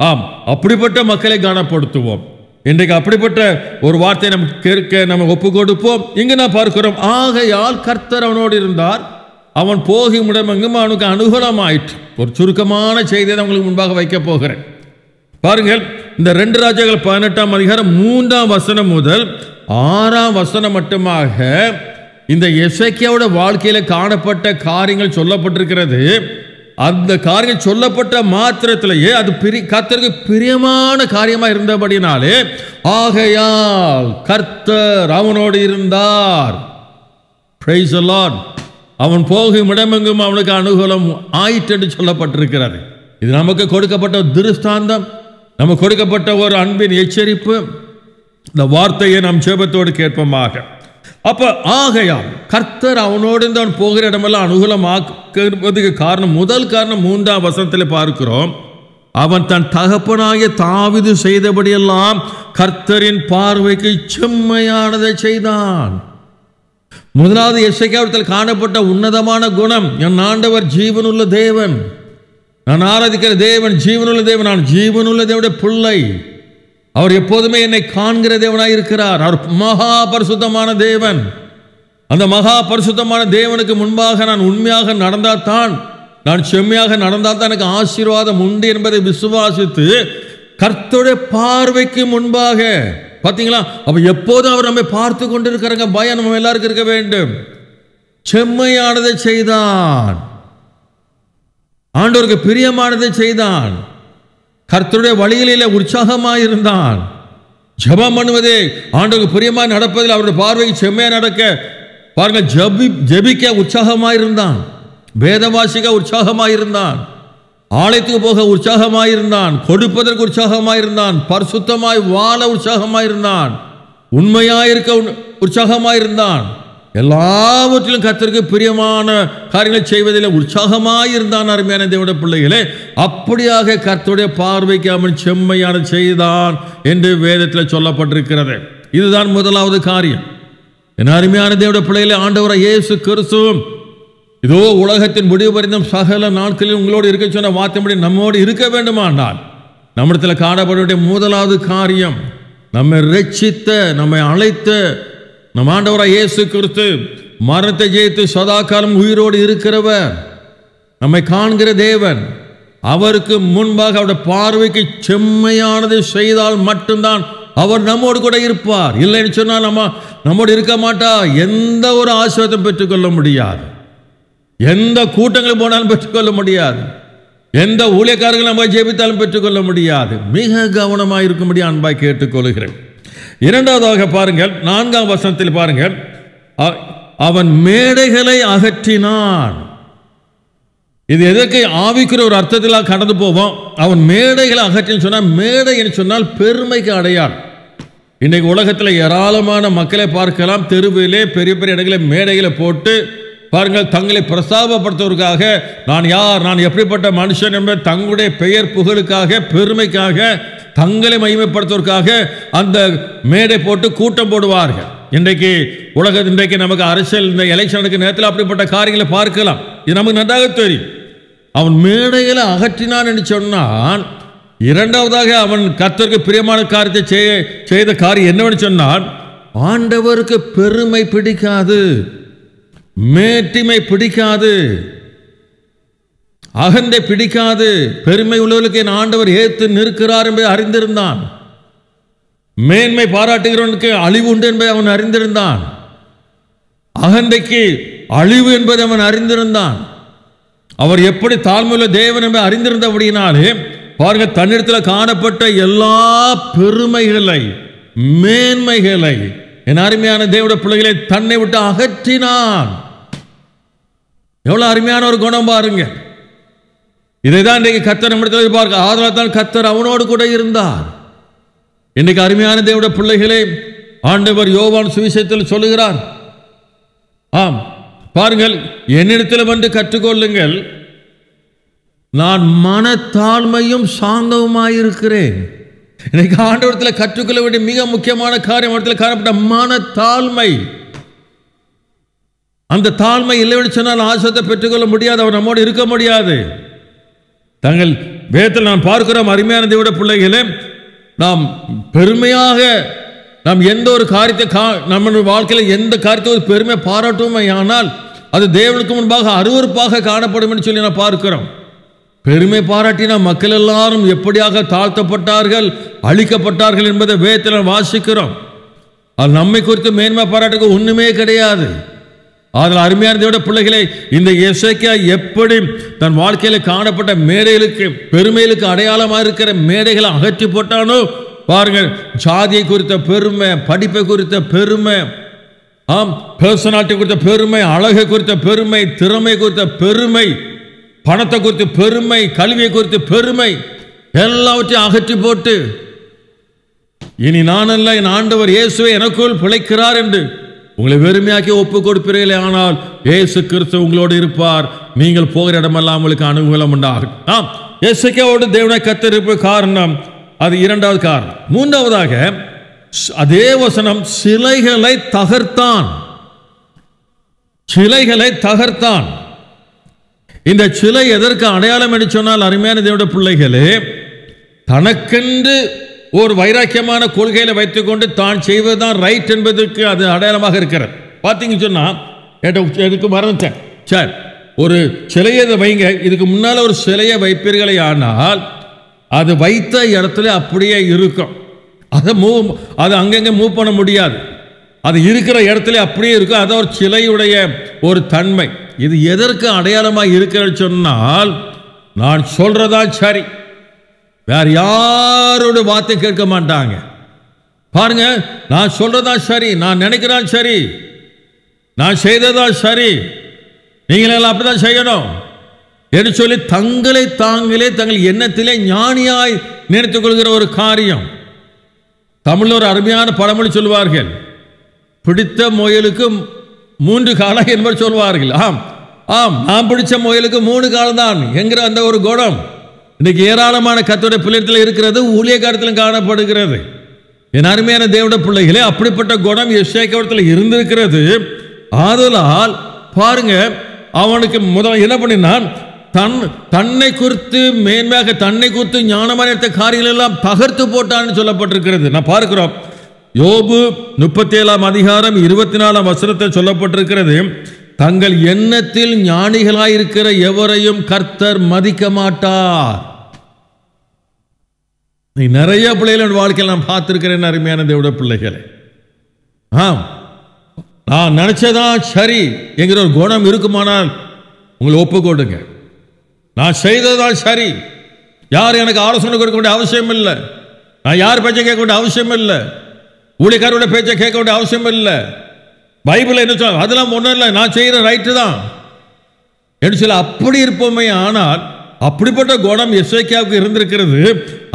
ஆம், அப்படிப்பட்ட மக்களை கனப்படுத்துவோம். இன்றைக்கு அப்படிப்பட்ட ஒரு வார்த்தையை நம்ம கேட்க நம்ம ஒப்பு கொடுப்போம். இங்கு நான் பார்க்கிறோம், ஆகையால் கர்த்தர் அவனோடு இருந்தார், அவன் போகும் இடமெங்கும் அவனுக்கு அனுகூலமாயிற்று. ஒரு சுருக்கமான செய்தியை அவங்களுக்கு முன்பாக வைக்க போகிறேன். பாருங்கள், இந்த ரெண்டு ராஜாக்கள் பதினெட்டாம் அதிகாரம் மூன்றாம் வசனம் முதல் ஆறாம் வசனம் மட்டுமாக இந்த எசேக்கியாவோட வாழ்க்கையில காணப்பட்ட காரியங்கள் சொல்லப்பட்டிருக்கிறது. அந்த காரியம் சொல்லப்பட்ட மாத்திரத்திலேயே அது பிரி கர்த்தருக்கு பிரியமான காரியமாக இருந்தபடினாலே, ஆகையால் கர்த்தர் அவனோடு இருந்தார், பிரைஸ் தி லார்ட், அவன் போகும் இடமெங்கும் அவனுக்கு அனுகூலம் ஆயிற்று என்று சொல்லப்பட்டிருக்கிறது. இது நமக்கு கொடுக்கப்பட்ட ஒரு திருஷ்டாந்தம், நமக்கு கொடுக்கப்பட்ட ஒரு அன்பின் எச்சரிப்பு. இந்த வார்த்தையை நாம் ஜெபத்தோடு கேட்போமாக. அப்போ ஆகையால் கர்த்தர் அவனோடு தான் போகிற இடமெல்லாம் அனுகூலமாக்குவதுக்கு காரணம், முதல் காரணம் மூன்றாம் வசனத்தில் பார்க்கிறோம், அவன் தன் தகப்பனாகிய தாவீது செய்தபடியெல்லாம் கர்த்தரின் பார்வைக்கு செம்மையானதை செய்தான். முதலாவது எசேக்கியாவில் காணப்பட்ட உன்னதமான குணம், என் ஆண்டவர் ஜீவனுள்ள தேவன், நான் ஆராதிக்கிற தேவன் ஜீவனுள்ள தேவன், நான் ஜீவனுள்ள தேவனுடைய பிள்ளை, அவர் எப்போதுமே என்னை காண்கிற தேவனாக இருக்கிறார், அவர் மகா பரிசுத்தமான தேவன், அந்த மகா பரிசுத்தமான தேவனுக்கு முன்பாக நான் உண்மையாக நடந்தால் தான், நான் செம்மையாக நடந்தால் தான் எனக்கு ஆசீர்வாதம் உண்டு என்பதை விசுவாசித்து கர்த்தருடைய பார்வைக்கு முன்பாக பார்த்தீங்களா, அப்போ எப்போதும் அவர் நம்மை பார்த்து கொண்டிருக்கிறாங்க. பயம் நம்ம எல்லாருக்கும் இருக்க வேண்டும். செம்மையானதை செய்தான், ஆண்டவருக்கு பிரியமானதை செய்தான், கர்த்தருடைய வழிகளிலே உற்சாகமாயிருந்தான், ஜெபம் பண்ணுவதே ஆண்டவருக்கு பிரியமாக நடப்பதில் அவருடைய பார்வைக்கு செம்மையாக நடக்க பாருங்க, ஜபி ஜபிக்க உற்சாகமாயிருந்தான், வேதவாசிக்க உற்சாகமாயிருந்தான், ஆலயத்துக்கு போக உற்சாகமாயிருந்தான், கொடுப்பதற்கு உற்சாகமாயிருந்தான், பரிசுத்தமாய் வாழ உற்சாகமாயிருந்தான், உண்மையாயிருக்க உற்சாகமாயிருந்தான், எல்லாவற்றிலும் கர்த்தருக்கு பிரியமான காரியங்களை செய்வதில் உற்சாகமாயிருந்தான். அருமையான தேவனுடைய பிள்ளைகளே, அப்படியாக கர்த்தருடைய பார்வைக்கு அவன் செம்மையான செய்தான் என்று வேதத்தில் சொல்லப்பட்டிருக்கிறது. இதுதான் முதலாவது காரியம். என் அருமையான தேவனுடைய பிள்ளைகளே, ஆண்டவராக இயேசு கிறிஸ்து இதோ உலகத்தின் முடிவு பரிந்தும் சகல நாட்களில் உங்களோடு இருக்க சொன்ன வார்த்தைப்படி நம்மோடு இருக்க வேண்டுமானால், நம்மிடத்தில் காணப்பட முதலாவது காரியம், நம்மை ரட்சித்த, நம்மை அழைத்த நம் ஆண்டவராக இயேசு கிறிஸ்து மரணத்தை ஜெயித்து சதா காலம் உயிரோடு இருக்கிறவர், நம்மை காண்கிற தேவன், அவருக்கு முன்பாக அவருடைய பார்வைக்கு செம்மையானது செய்தால் மட்டும்தான் அவர் நம்மோடு கூட இருப்பார். இல்லைன்னு சொன்னால் நம்ம நம்மோடு இருக்க மாட்டா, எந்த ஒரு ஆசீர்வாதம் பெற்றுக்கொள்ள முடியாது, எந்த கூட்டங்களும் போனாலும் பெற்றுக்கொள்ள முடியாது, எந்த ஊழியக்காரர்கள் நம்ம ஜெபித்தாலும் பெற்றுக்கொள்ள முடியாது. மிக கவனமாக இருக்கும்படியாக அன்பாய் கேட்டுக்கொள்கிறேன். இரண்டாவதாக பாருங்கள், நான்காம் வசனத்தில் பாருங்கள், அவன் மேடைகளை அகற்றினான். இது எதற்கு ஆவிக்குற ஒரு அர்த்தத்தில் கடந்து போவோம். அவன் மேடைகளை அகற்றின்னு சொன்னால், மேடை என்று சொன்னால் பெருமைக்கு அடையாளம். இன்றைக்கு உலகத்தில் ஏராளமான மக்களை பார்க்கலாம், தெருவிலே பெரிய பெரிய இடங்களில் மேடைகளை போட்டு பாருங்கள், தங்களை பிரசாபப்படுத்துவதற்காக, நான் யார், நான் எப்படிப்பட்ட மனுஷன் என்பது தங்களுடைய பெயர் புகழுக்காக, பெருமைக்காக, தங்களை மகிமைப்படுத்துவதற்காக அந்த மேடை போட்டு கூட்டம் போடுவார்கள். இன்றைக்கு உலக இன்றைக்கு நமக்கு அரசியல் இந்த எலெக்ஷனுக்கு நேரத்தில் அப்படிப்பட்ட காரியங்களை பார்க்கலாம், இது நமக்கு நன்றாக தெரியும். அவன் மேடைகளை அகற்றினான் என்று சொன்னான், இரண்டாவதாக அவன் கர்த்தருக்கு பிரியமான காரியத்தை செய்த காரியம் என்னவென்று சொன்னான், ஆண்டவருக்கு பெருமை பிடிக்காது, மேட்டிமை பிடிக்காது, அகந்தை பிடிக்காது. பெருமை உள்ளவர்களுக்கு என் ஆண்டவர் ஏற்று நிற்கிறார் என்பதை அறிந்திருந்தான். மேன்மை பாராட்டுகிறவனுக்கு அழிவு உண்டு என்பதை அவன் அறிந்திருந்தான். அகந்தைக்கு அழிவு என்பதை அவன் அறிந்திருந்தான். அவர் எப்படி தாழ்மையுள்ள தேவன் என்பதை அறிந்திருந்தபடியினாலே பாருங்க, தன்னிடத்தில் காணப்பட்ட எல்லா பெருமைகளை மேன்மைகளை என் அருமையான தேவனுடைய பிள்ளைகளை தன்னை விட்டு அகற்றினான். எவ்வளவு அருமையான ஒரு குணம் பாருங்க. இதைதான் இன்றைக்கு கர்த்தர் நம்மிடத்தில் பார்க்க, ஆதலால் தான் கர்த்தர் அவனோடு கூட இருந்தார். இன்றைக்கு அருமையான தேவனுடைய பிள்ளைகளே, ஆண்டவர் யோவான் சுவிசேஷத்தில் சொல்லுகிறார், ஆம் பாருங்கள், என்னிடத்தில் வந்து கற்றுக்கொள்ளுங்கள், நான் மனத்தாழ்மையும் சாந்தவுமாயிருக்கிறேன். இன்னைக்கு ஆண்டவரத்தில் கற்றுக்கொள்ள வேண்டிய மிக முக்கியமான காரியம் இடத்துல காணப்பட்ட மனத்தாழ்மை. அந்த தாழ்மை இல்லைன்னு சொன்னால் ஆசத்தை பெற்றுக்கொள்ள முடியாது, அவர் நம்மோடு இருக்க முடியாது. தங்கள் வேதத்தில் நாம் பார்க்கிறோம் அருமையான தேவ பிள்ளைகளே, நாம் பெருமையாக நாம் எந்த ஒரு காரியத்தை கா நம்ம வாழ்க்கையில் எந்த காரியத்தை ஒரு பெருமை பாராட்டுவோமையானால் அது தேவனுக்கு முன்பாக அருவறுப்பாக காணப்படும் என்று சொல்லி நான் பார்க்கிறோம். பெருமை பாராட்டினா மக்கள் எல்லாரும் எப்படியாக தாழ்த்தப்பட்டார்கள், அழிக்கப்பட்டார்கள் என்பதை வேதத்தில் வாசிக்கிறோம். அது நம்மை குறித்து மேன்மை பாராட்டுக்கு ஒன்றுமே கிடையாது. அதில் அருமையானதோட பிள்ளைகளை, இந்த எசேக்கியா எப்படி தன் வாழ்க்கையில் காணப்பட்ட மேடைகளுக்கு பெருமைகளுக்கு அடையாளமாக இருக்கிற மேடைகளை அகற்றி போட்டானோ பாருங்கள், ஜாதியை குறித்த பெருமை, படிப்பை குறித்த பெருமை, ஆம் பர்சனாலிட்டி குறித்த பெருமை, அழகை குறித்த பெருமை, திறமை குறித்த பெருமை, பணத்தை குறித்து பெருமை, கல்வியை குறித்து பெருமை, எல்லாவற்றையும் அகற்றி போட்டு இனி நானல்ல என் ஆண்டவர் இயேசுவை எனக்குள் பிழைக்கிறார் என்று உங்களை வெறுமையாக்கி ஒப்புக் கொடுப்பீர்களே, ஆனால் இயேசு கிறிஸ்து உங்களோடு இருப்பார், நீங்கள் போகிற இடமெல்லாம் உங்களுக்கு அனுகூலம் உண்டாகும். ஆம், இயேசுவோடு தேவனை கத்திருப்பு காரணம், அது இரண்டாவது காரணம். மூன்றாவதாக அதே வசனம் சிலைகளை தகர்த்தான். சிலைகளை தகர்த்தான். இந்த சிலை எதற்கு அடையாளம் என்று சொன்னால் அருமையான தேவனுடைய பிள்ளைகளே, தனக்கென்று ஒரு வைராக்கியமான கொள்கையில வைத்துக்கொண்டு தான் செய்வதுதான் ரைட் என்பதற்கு அது அடையாளமாக இருக்கிறது. பார்த்தீங்கன்னு சொன்னா எதுக்கு மறந்துட்டேன் சார், ஒரு சிலையை வைங்க, இதுக்கு முன்னால் ஒரு சிலையை வைப்பீர்களே, ஆனால் அது வைத்த இடத்துல அப்படியே இருக்கும். அதை மூவ் அதை அங்கங்கே மூவ் பண்ண முடியாது. அது இருக்கிற இடத்துல அப்படியே இருக்கும். அது ஒரு சிலையுடைய ஒரு தன்மை. இது எதற்கு அடையாளமாக இருக்கிறது சொன்னால், நான் சொல்றதா சரி, வேற யாரோட வார்த்தை கேட்க மாட்டாங்க. பாருங்க, நான் சொல்றதா சரி, நான் நினைக்கிறேன் சரி, நான் செய்ததா சரி, நீங்களெல்லாம் அப்படிதான் செய்யணும் என்று சொல்லி தங்களை தாங்களே தங்கள் எண்ணத்திலே ஞானியாய் நினைத்துக் கொள்கிற ஒரு காரியம். தமிழில் ஒரு அருமையான பழமொழி சொல்வார்கள், பிடித்த முயலுக்கு மூன்று காலம் என்பது சொல்வார்கள். ஆம் ஆம், நாம் பிடிச்ச முயலுக்கு மூணு காலம் தான் என்கிற அந்த ஒரு குணம் இன்னைக்கு ஏராளமான கர்த்தருடைய பிள்ளைகளத்தில் இருக்கிறது, ஊழிய காலத்திலும் காணப்படுகிறது. என் அருமையான தேவனுடைய பிள்ளைகளே, அப்படிப்பட்ட குணம் எசேக்கியாவில் இருந்திருக்கிறது. ஆதலால் பாருங்க, அவனுக்கு முதல் என்ன பண்ணினான், தன் தன்னை குறித்து மேன்மையாக தன்னை குறித்து ஞானமான எடுத்த காரியங்கள் எல்லாம் பகர்த்து போட்டான்னு சொல்லப்பட்டிருக்கிறது. நான் பார்க்கிறோம் யோபு முப்பத்தி ஏழாம் அதிகாரம் இருபத்தி நாலாம் வசனத்தை சொல்லப்பட்டிருக்கிறது, தங்கள் எண்ணத்தில் ஞானிகளாயிருக்கிற எவரையும் கர்த்தர் மதிக்க மாட்டார். நீ நிறைய பிள்ளைகள் வாழ்க்கையில் நான் பார்த்திருக்கிறேன் அருமையான தேவ பிள்ளைகளை. ஆம், நான் நினைச்சதான் சரி என்கிற ஒரு குணம் இருக்குமானால் உங்களை ஒப்புக்கொடுங்க, நான் செய்ததான் சரி, யார் எனக்கு ஆலோசனை கொடுக்க வேண்டிய அவசியம் இல்லை, நான் யார் பேச்சை கேட்க வேண்டிய அவசியம் இல்லை, ஊழியக்காரோட பேச்சை கேட்க வேண்டிய அவசியம் இல்லை, பைபிள் என்ன சொல்ல அதெல்லாம் ஒன்றும் இல்லை, நான் செய்கிற ரைட்டு தான் என்று சொல்ல அப்படி இருப்போமே. ஆனால் அப்படிப்பட்ட குணம் எசேக்கியாவுக்கு இருந்திருக்கிறது,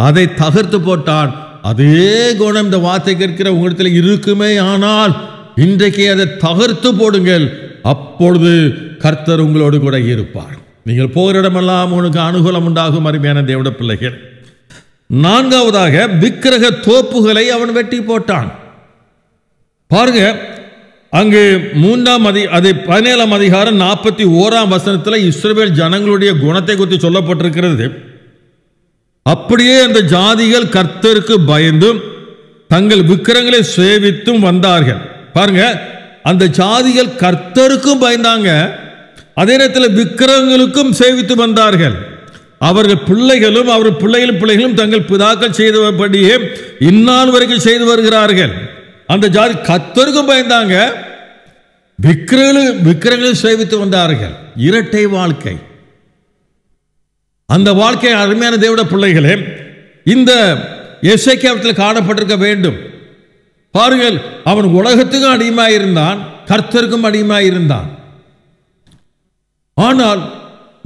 அதை தகர்த்து போட்டான். அதே குணம் இந்த வார்த்தை கேட்கிற உங்களிடத்தில் இருக்குமே, ஆனால் இன்றைக்கு அதை தகர்த்து போடுங்கள், அப்பொழுது கர்த்தர் உங்களோடு கூட இருப்பார், நீங்கள் போகிற இடமெல்லாம் உங்களுக்கு அனுகூலம் உண்டாகும் அருமையான தேவனுடைய பிள்ளைகள். நான்காவதாக விக்கிரக தோப்புகளை அவன் வெட்டி போட்டான். பாருங்க, அங்கு மூன்றாம் அதி அது பதினேழாம் அதிகாரம் நாற்பத்தி ஓராம் வசனத்தில் இஸ்ரவேல் ஜனங்களுடைய குணத்தை குறித்து சொல்லப்பட்டிருக்கிறது. அப்படியே அந்த ஜாதிகள் கர்த்தருக்கு பயந்தும் தங்கள் விக்கிரங்களை சேவித்தும் வந்தார்கள். பாருங்க, அந்த ஜாதிகள் கர்த்தருக்கும் பயந்தாங்க, அதே நேரத்தில் விக்கிரங்களுக்கும் சேவித்து வந்தார்கள். அவர்கள் பிள்ளைகளும் அவர் பிள்ளைகள் பிள்ளைகளும் தங்கள் பிதாக்கள் செய்தபடியே இந்நாள் வரைக்கும் செய்து வருகிறார்கள். அந்த ஜாதி கர்த்தருக்கும் பயந்தாங்க, விக்கிரங்களும் விக்கிரங்களும் சேவித்து வந்தார்கள். இரட்டை வாழ்க்கை, அந்த வாழ்க்கை அருமையான தேவட பிள்ளைகளே இந்த எசேக்கியாவில் காணப்பட்டிருக்க வேண்டும். பாருங்கள், அவன் உலகத்துக்கும் அடிமையாயிருந்தான், கர்த்தருக்கும் அடிமையாயிருந்தான். ஆனால்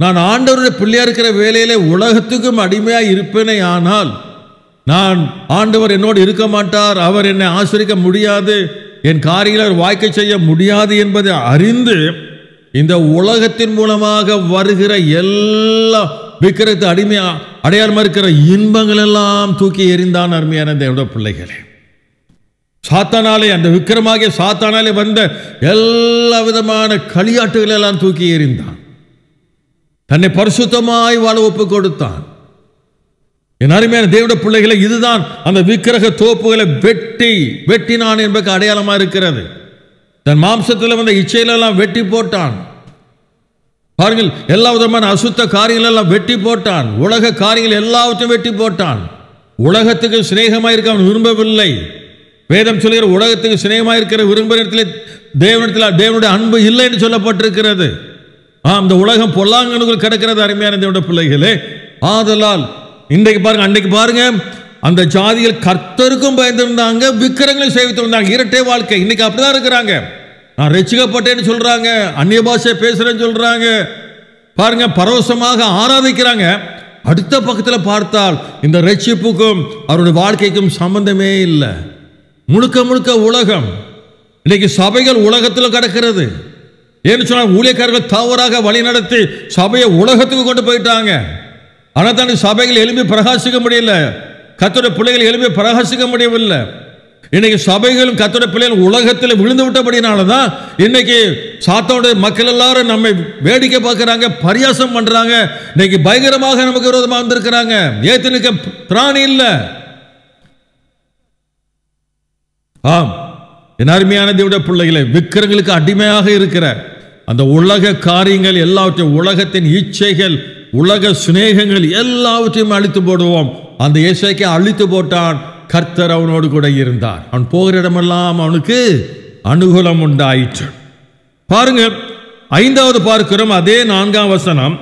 நான் ஆண்டவருடைய பிள்ளையா இருக்கிற வேலையிலே உலகத்துக்கும் அடிமையாய் இருப்பேனே, ஆனால் நான் ஆண்டவர் என்னோடு இருக்க மாட்டார், அவர் என்னை ஆசீர்வதிக்க முடியாது, என் காரியங்களை வாய்க்க செய்ய முடியாது என்பதை அறிந்து இந்த உலகத்தின் மூலமாக வருகிற எல்லா விக்கிரகத்தை அடிமையா அடையாளமாக இருக்கிற இன்பங்கள் எல்லாம் தூக்கி எறிந்தான். அருமையான தேவனுடைய பிள்ளைகளே, சாத்தானாலே அந்த விக்கிரமாகிய சாத்தானாலே வந்த எல்லா விதமான களியாட்டுகளை எல்லாம் தூக்கி எறிந்தான். தன்னை பரிசுத்தமாய் வாழ ஒப்பு கொடுத்தான். என் அருமையான தேவனுடைய பிள்ளைகளை, இதுதான் அந்த விக்கிரக தோப்புகளை வெட்டி வெட்டினான் என்பது அடையாளமாக இருக்கிறது. தன் மாம்சத்தில் வந்த இச்சையிலெல்லாம் வெட்டி போட்டான். பாருங்கள், எல்லா விதமான அசுத்த காரியங்கள் எல்லாம் வெட்டி போட்டான். உலக காரியங்கள் எல்லாவற்றையும் வெட்டி போட்டான். உலகத்துக்கு சிநேகமாயிருக்க அவன் விரும்பவில்லை. வேதம் சொல்கிற உலகத்துக்கு சிநேகமாயிருக்கிற விரும்புகிறத்தில் தேவனத்தில் தேவனுடைய அன்பு இல்லை என்று சொல்லப்பட்டிருக்கிறது. ஆ, அந்த உலகம் பொல்லாங்கனுக்குள் கிடக்கிறது. அருமையான தேவனுடைய பிள்ளைகளே, ஆதலால் இன்றைக்கு பாருங்க, அன்றைக்கு பாருங்க, அந்த ஜாதிகள் கர்த்தருக்கும் பயந்திருந்தாங்க, விக்கிரங்களும் சேவித்து வந்தாங்க. இரட்டை வாழ்க்கை இன்னைக்கு அப்படிதான் இருக்கிறாங்க. நான் ரட்சிக்கப்பட்டேன்னு சொல்றாங்க, அந்நிய பாஷையை பேசுறேன்னு சொல்றாங்க, பாருங்க பரவசமாக ஆராதிக்கிறாங்க. அடுத்த பக்கத்தில் பார்த்தால் இந்த ரட்சிப்புக்கும் அவருடைய வாழ்க்கைக்கும் சம்பந்தமே இல்லை. முழுக்க முழுக்க உலகம், இன்னைக்கு சபைகள் உலகத்தில் கிடக்கிறது. ஏன்னு சொன்னால் ஊழியக்காரர்கள் தவறாக வழி நடத்தி சபையை உலகத்துக்கு கொண்டு போயிட்டாங்க. ஆனால் தான் சபைகள் எழுப்பி பிரகாசிக்க முடியல, கர்த்தருடைய பிள்ளைகள் எழுப்பி பிரகாசிக்க முடியவில்லை. இன்னைக்கு சபைகளும் கர்த்தருடைய பிள்ளைகள் உலகத்தில் விழுந்து விட்டபடினால தான் இன்னைக்கு சாத்தானுடைய மக்கள் எல்லாரும் நம்மை வேடிக்கை பார்க்குறாங்க, பரியாசம் பண்ணுறாங்க. இன்னைக்கு பயங்கரமாக நமக்கு விரோதமாக வந்திருக்கிறாங்க. ஏற்று நிற்க பிராணி இல்லை. ஆம், என் அருமையான தேவனுடைய பிள்ளைகளை, விக்கிரங்களுக்கு அடிமையாக இருக்கிற அந்த உலக காரியங்கள் எல்லாவற்றையும், உலகத்தின் இச்சைகள், உலக சிநேகங்கள் எல்லாவற்றையும் அழித்து போடுவோம். அந்த இயேசுவை அழித்து போட்டான். கர்த்தர் அவனோடு கூட இருந்தார். அவன் போகிற இடமெல்லாம் அவனுக்கு அனுகூலம் உண்டாயிற்று. பாருங்க, ஐந்தாவது பார்க்கிறோம், அதே நான்காம் வசனம்,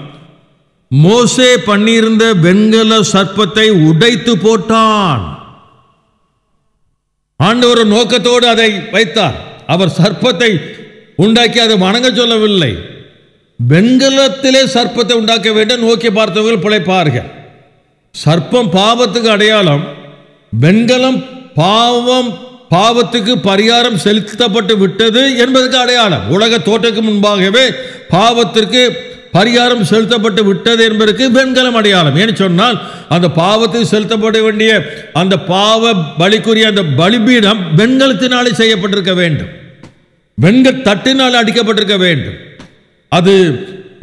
மோசே பண்ணியிருந்த வெண்கல சர்ப்பத்தை உடைத்து போட்டான். ஆண்டவர் நோக்கத்தோடு அதை வைத்தார். அவர் சர்ப்பத்தை உண்டாக்கி அதை வணங்க சொல்லவில்லை. வெண்கலத்திலே சர்ப்பத்தை உண்டாக்க வேண்டும், நோக்கி பார்த்தவர்கள் பிழைப்பார்கள். சர்ப்பம் பாவத்துக்கு அடையாளம், வெண்கலம் பாவம் பாவத்துக்கு பரிகாரம் செலுத்தப்பட்டு விட்டது என்பதற்கு அடையாளம். உலக தோற்றத்துக்கு முன்பாகவே பாவத்திற்கு பரிகாரம் செலுத்தப்பட்டு விட்டது என்பதற்கு வெண்கலம் அடையாளம். ஏன்னு சொன்னால் அந்த பாவத்துக்கு செலுத்தப்பட வேண்டிய அந்த பாவ பலிக்குரிய அந்த பலிபீடம் வெண்கலத்தினாலே செய்யப்பட்டிருக்க வேண்டும், வெண்கல் தட்டினால் அடிக்கப்பட்டிருக்க வேண்டும். அது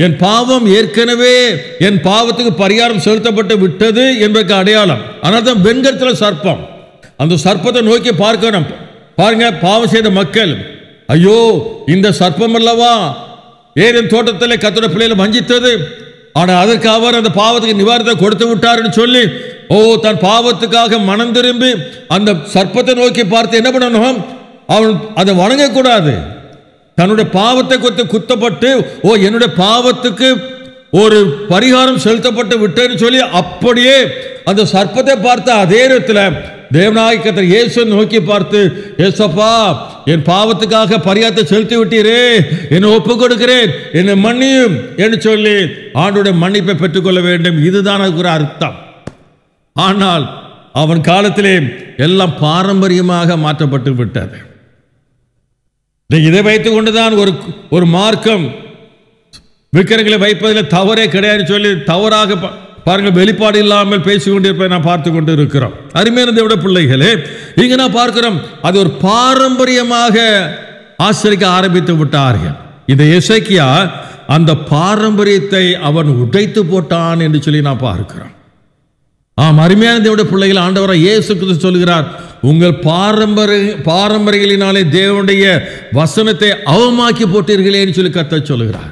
என் பாவம் ஏற்கனவே என் பாவத்துக்கு பரிகாரம் செலுத்தப்பட்டு விட்டது என்பதற்கு அடையாளம். ஆனால் தான் வெண்கலத்தில் சர்ப்பம். அந்த சர்ப்பத்தை நோக்கி பார்க்கணும். பாருங்க, பாவம் செய்த மக்கள், ஐயோ இந்த சர்ப்பம் அல்லவா ஏதேன் தோட்டத்தில் கர்த்தருடைய பிள்ளைகளை வஞ்சித்தது, ஆனால் அதற்கு அவர் அந்த பாவத்துக்கு நிவாரணத்தை கொடுத்து விட்டார்னு சொல்லி ஓ தன் பாவத்துக்காக மனம் திரும்பி அந்த சர்ப்பத்தை நோக்கி பார்த்து என்ன பண்ணணும், அவன் அதை வணங்கக்கூடாது. தன்னுடைய பாவத்தை குறித்து குத்தப்பட்டு ஓ என்னுடைய பாவத்துக்கு ஒரு பரிகாரம் செலுத்தப்பட்டு விட்டேன்னு சொல்லி அப்படியே அந்த சர்ப்பத்தை பார்த்த அதே நேரத்தில் தேவனாகிய கர்த்தர் இயேசுவை நோக்கி பார்த்து, ஏசப்பா என் பாவத்துக்காக பரிகாரத்தை செலுத்தி விட்டீரே, என்னை ஒப்பு கொடுக்கிறேன், என்னை மன்னியும் என்று சொல்லி ஆண்டோட மன்னிப்பை பெற்றுக்கொள்ள வேண்டும். இதுதான் அதுக்கு ஒரு அர்த்தம். ஆனால் அவன் காலத்திலே எல்லாம் பாரம்பரியமாக மாற்றப்பட்டு விட்டது. இதை வைத்துக் கொண்டுதான் ஒரு ஒரு மார்க்கம் விக்கிரங்களை வைப்பதில் தவறே கிடையாது சொல்லி தவறாக பாருங்கள் வெளிப்பாடு இல்லாமல் பேசிக்கொண்டிருப்பதை நான் பார்த்து கொண்டு இருக்கிறோம். அருமையானதை விட பிள்ளைகளே, இங்கே நான் பார்க்கிறோம் அது ஒரு பாரம்பரியமாக ஆசரிக்க ஆரம்பித்து விட்டார்கள். இந்த எசேக்கியா அந்த பாரம்பரியத்தை அவன் உடைத்து போட்டான் என்று சொல்லி நான் பார்க்கிறோம். ஆம், அருமையான தேவனுடைய பிள்ளைகள், ஆண்டவராக இயேசு கிறிஸ்து சொல்கிறார், உங்கள் பாரம்பரிய பாரம்பரியங்களினாலே தேவனுடைய வசனத்தை அவமாக்கி போட்டீர்களேன்னு சொல்லி கர்த்தர் சொல்கிறார்.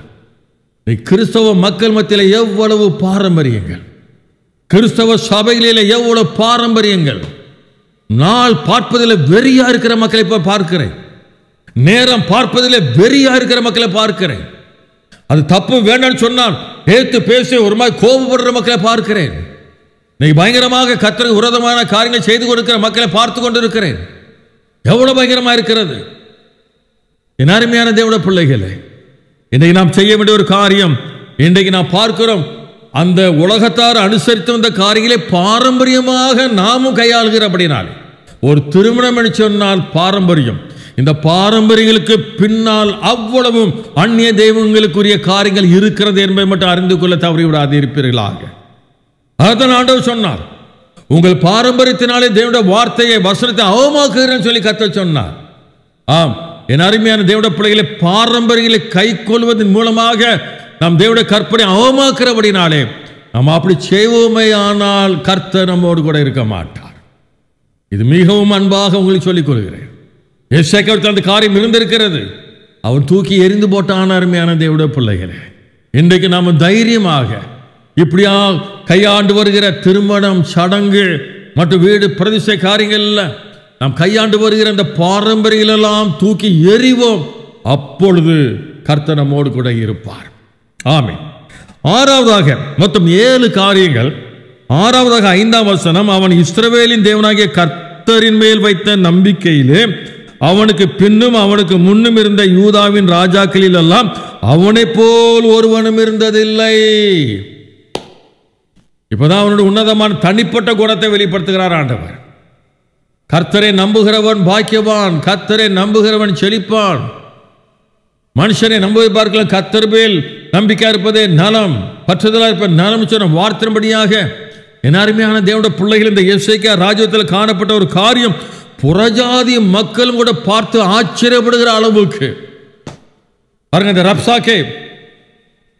கிறிஸ்தவ மக்கள் மத்தியில் எவ்வளவு பாரம்பரியங்கள், கிறிஸ்தவ சபைகளில் எவ்வளவு பாரம்பரியங்கள். நாள் பார்ப்பதில் வெறியா இருக்கிற மக்களை இப்போ பார்க்கிறேன், நேரம் பார்ப்பதில் வெறியா இருக்கிற மக்களை பார்க்கிறேன். அது தப்பு வேண்டாம்னு சொன்னால் பேத்து பேசி ஒரு மாதிரி கோபப்படுற மக்களை பார்க்கிறேன். இன்னைக்கு பயங்கரமாக கர்த்தருக்கு விரோதமான காரியங்களை செய்து கொடுக்கிற மக்களை பார்த்து கொண்டு இருக்கிறேன். எவ்வளவு பயங்கரமா இருக்கிறது என் அருமையான தேவனுடைய பிள்ளைகளே. இன்றைக்கு நாம் செய்ய வேண்டிய ஒரு காரியம், இன்றைக்கு நாம் பார்க்கிறோம், அந்த உலகத்தார் அனுசரித்து வந்த காரியங்களை பாரம்பரியமாக நாமும் கையாளுகிற அப்படினால், ஒரு திருமணம் என்று சொன்னால் பாரம்பரியம், இந்த பாரம்பரியங்களுக்கு பின்னால் அவ்வளவும் அந்நிய தெய்வங்களுக்குரிய காரியங்கள் இருக்கிறது என்பதை மட்டும் அறிந்து கொள்ள தவறிவிடாது இருப்பீர்களாக. அதுதான் ஆண்டவர் சொன்னார், உங்கள் பாரம்பரியத்தினாலே தேவனுடைய வார்த்தையை வசனத்தை அவமாக்குகிறேன்னு சொல்லி கர்த்தர் சொன்னார். ஆம், என் அருமையான தேவனுடைய பிள்ளைகளை, பாரம்பரியங்களை கை கொள்வதன் மூலமாக நாம் தேவனுடைய கற்பனை அவமாக்குறபடினாலே நாம் அப்படி செய்வோமே, ஆனால் கர்த்தர் நம்மோடு கூட இருக்க மாட்டார். இது மிகவும் அன்பாக உங்களுக்கு சொல்லிக் கொள்கிறேன். எசேக்கியேலுக்கு அந்த காரியம் இருந்திருக்கிறது, அவன் தூக்கி எரிந்து போட்டான். அருமையான தேவனுடைய பிள்ளைகளே, இன்றைக்கு நாம் தைரியமாக இப்படியா கையாண்டு வருகிற திருமணம் சடங்கு மற்றும் வீடு பிரதிஷ்டை காரியங்கள்ல நாம் கையாண்டு வருகிற அந்த பாரம்பரியங்களெல்லாம் தூக்கி எறிவோம். அப்பொழுது கர்த்தர் நம்மோடு கூட இருப்பார். ஆமென். ஆறாவதாக மொத்தம் ஏழு காரியங்கள். ஆறாவதாக ஐந்தாம் வசனம், அவன் இஸ்ரவேலின் தேவனாகிய கர்த்தரின் மேல் வைத்த நம்பிக்கையிலே அவனுக்கு பின்னும் அவனுக்கு முன்னும் இருந்த யூதாவின் ராஜாக்களில் எல்லாம் அவனை போல் ஒருவனும் இருந்ததில்லை. இப்பதான் அவனுடைய உன்னதமான தனிப்பட்ட குணத்தை வெளிப்படுத்துகிறார் ஆண்டவர். கர்த்தரை நம்புகிறவன் பாக்கியவான், கர்த்தரை நம்புகிறவன் செழிப்பான். மனுஷனை நம்புவதை பார்க்கலாம், கர்த்தர் மேல் நம்பிக்கை இருப்பதே நலம், பற்றுதலாக இருப்ப நலம் சொன்ன வார்த்தையின்படியாக. என் அருமையான தேவனுடைய பிள்ளைகள், இந்த எசேக்கியா ராஜ்யத்தில் காணப்பட்ட ஒரு காரியம் புறஜாதி மக்களும் கூட பார்த்து ஆச்சரியப்படுகிற அளவுக்கு. பாருங்க, இந்த ரப்சாக்கே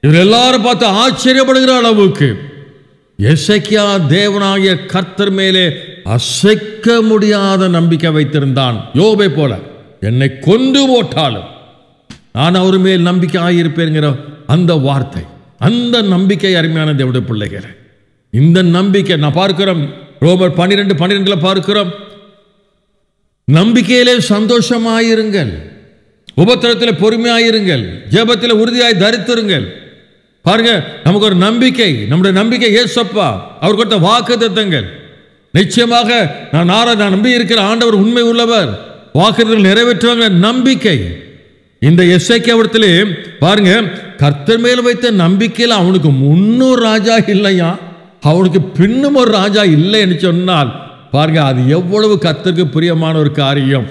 இவர் எல்லாரும் பார்த்து ஆச்சரியப்படுகிற அளவுக்கு எசேக்கியா தேவனாகிய கர்த்தர் மேலே அசைக்க முடியாத நம்பிக்கை வைத்திருந்தான். யோபை போல, என்னை கொண்டு போட்டாலும் நான் அவர் மேல் நம்பிக்கை ஆகியிருப்பேங்கிற அந்த வார்த்தை, அந்த நம்பிக்கை. அருமையான தேவனுடைய பிள்ளைகளை, இந்த நம்பிக்கை நான் பார்க்கிறோம், ரோமர் பன்னிரெண்டு பன்னிரெண்டுல பார்க்கிறோம், நம்பிக்கையிலே சந்தோஷமாயிருங்கள், உபத்திரத்தில் பொறுமையாயிருங்கள், ஜெபத்தில் உறுதியாய் தரித்திருங்கள். பாருங்க, நமக்கு ஒரு நம்பிக்கை, நம்முடைய நம்பிக்கை ஏசப்பா, அவர் கொடுத்த வாக்குத்தத்தங்கள். நிச்சயமாக நான் நார நான் நம்பி இருக்கிற ஆண்டவர் உண்மை உள்ளவர், வாக்குத்தத்தங்கள் நிறைவேற்றுவாங்க நம்பிக்கை. இந்த எசேக்கியாவிடத்திலே பாருங்க, கர்த்தர் மேல் வைத்த நம்பிக்கையில் அவனுக்கு முன்னூறு ராஜா இல்லையா, அவனுக்கு பின்னும் ஒரு ராஜா இல்லைன்னு சொன்னால் பாருங்க, அது எவ்வளவு கர்த்தருக்கு பிரியமான ஒரு காரியம்.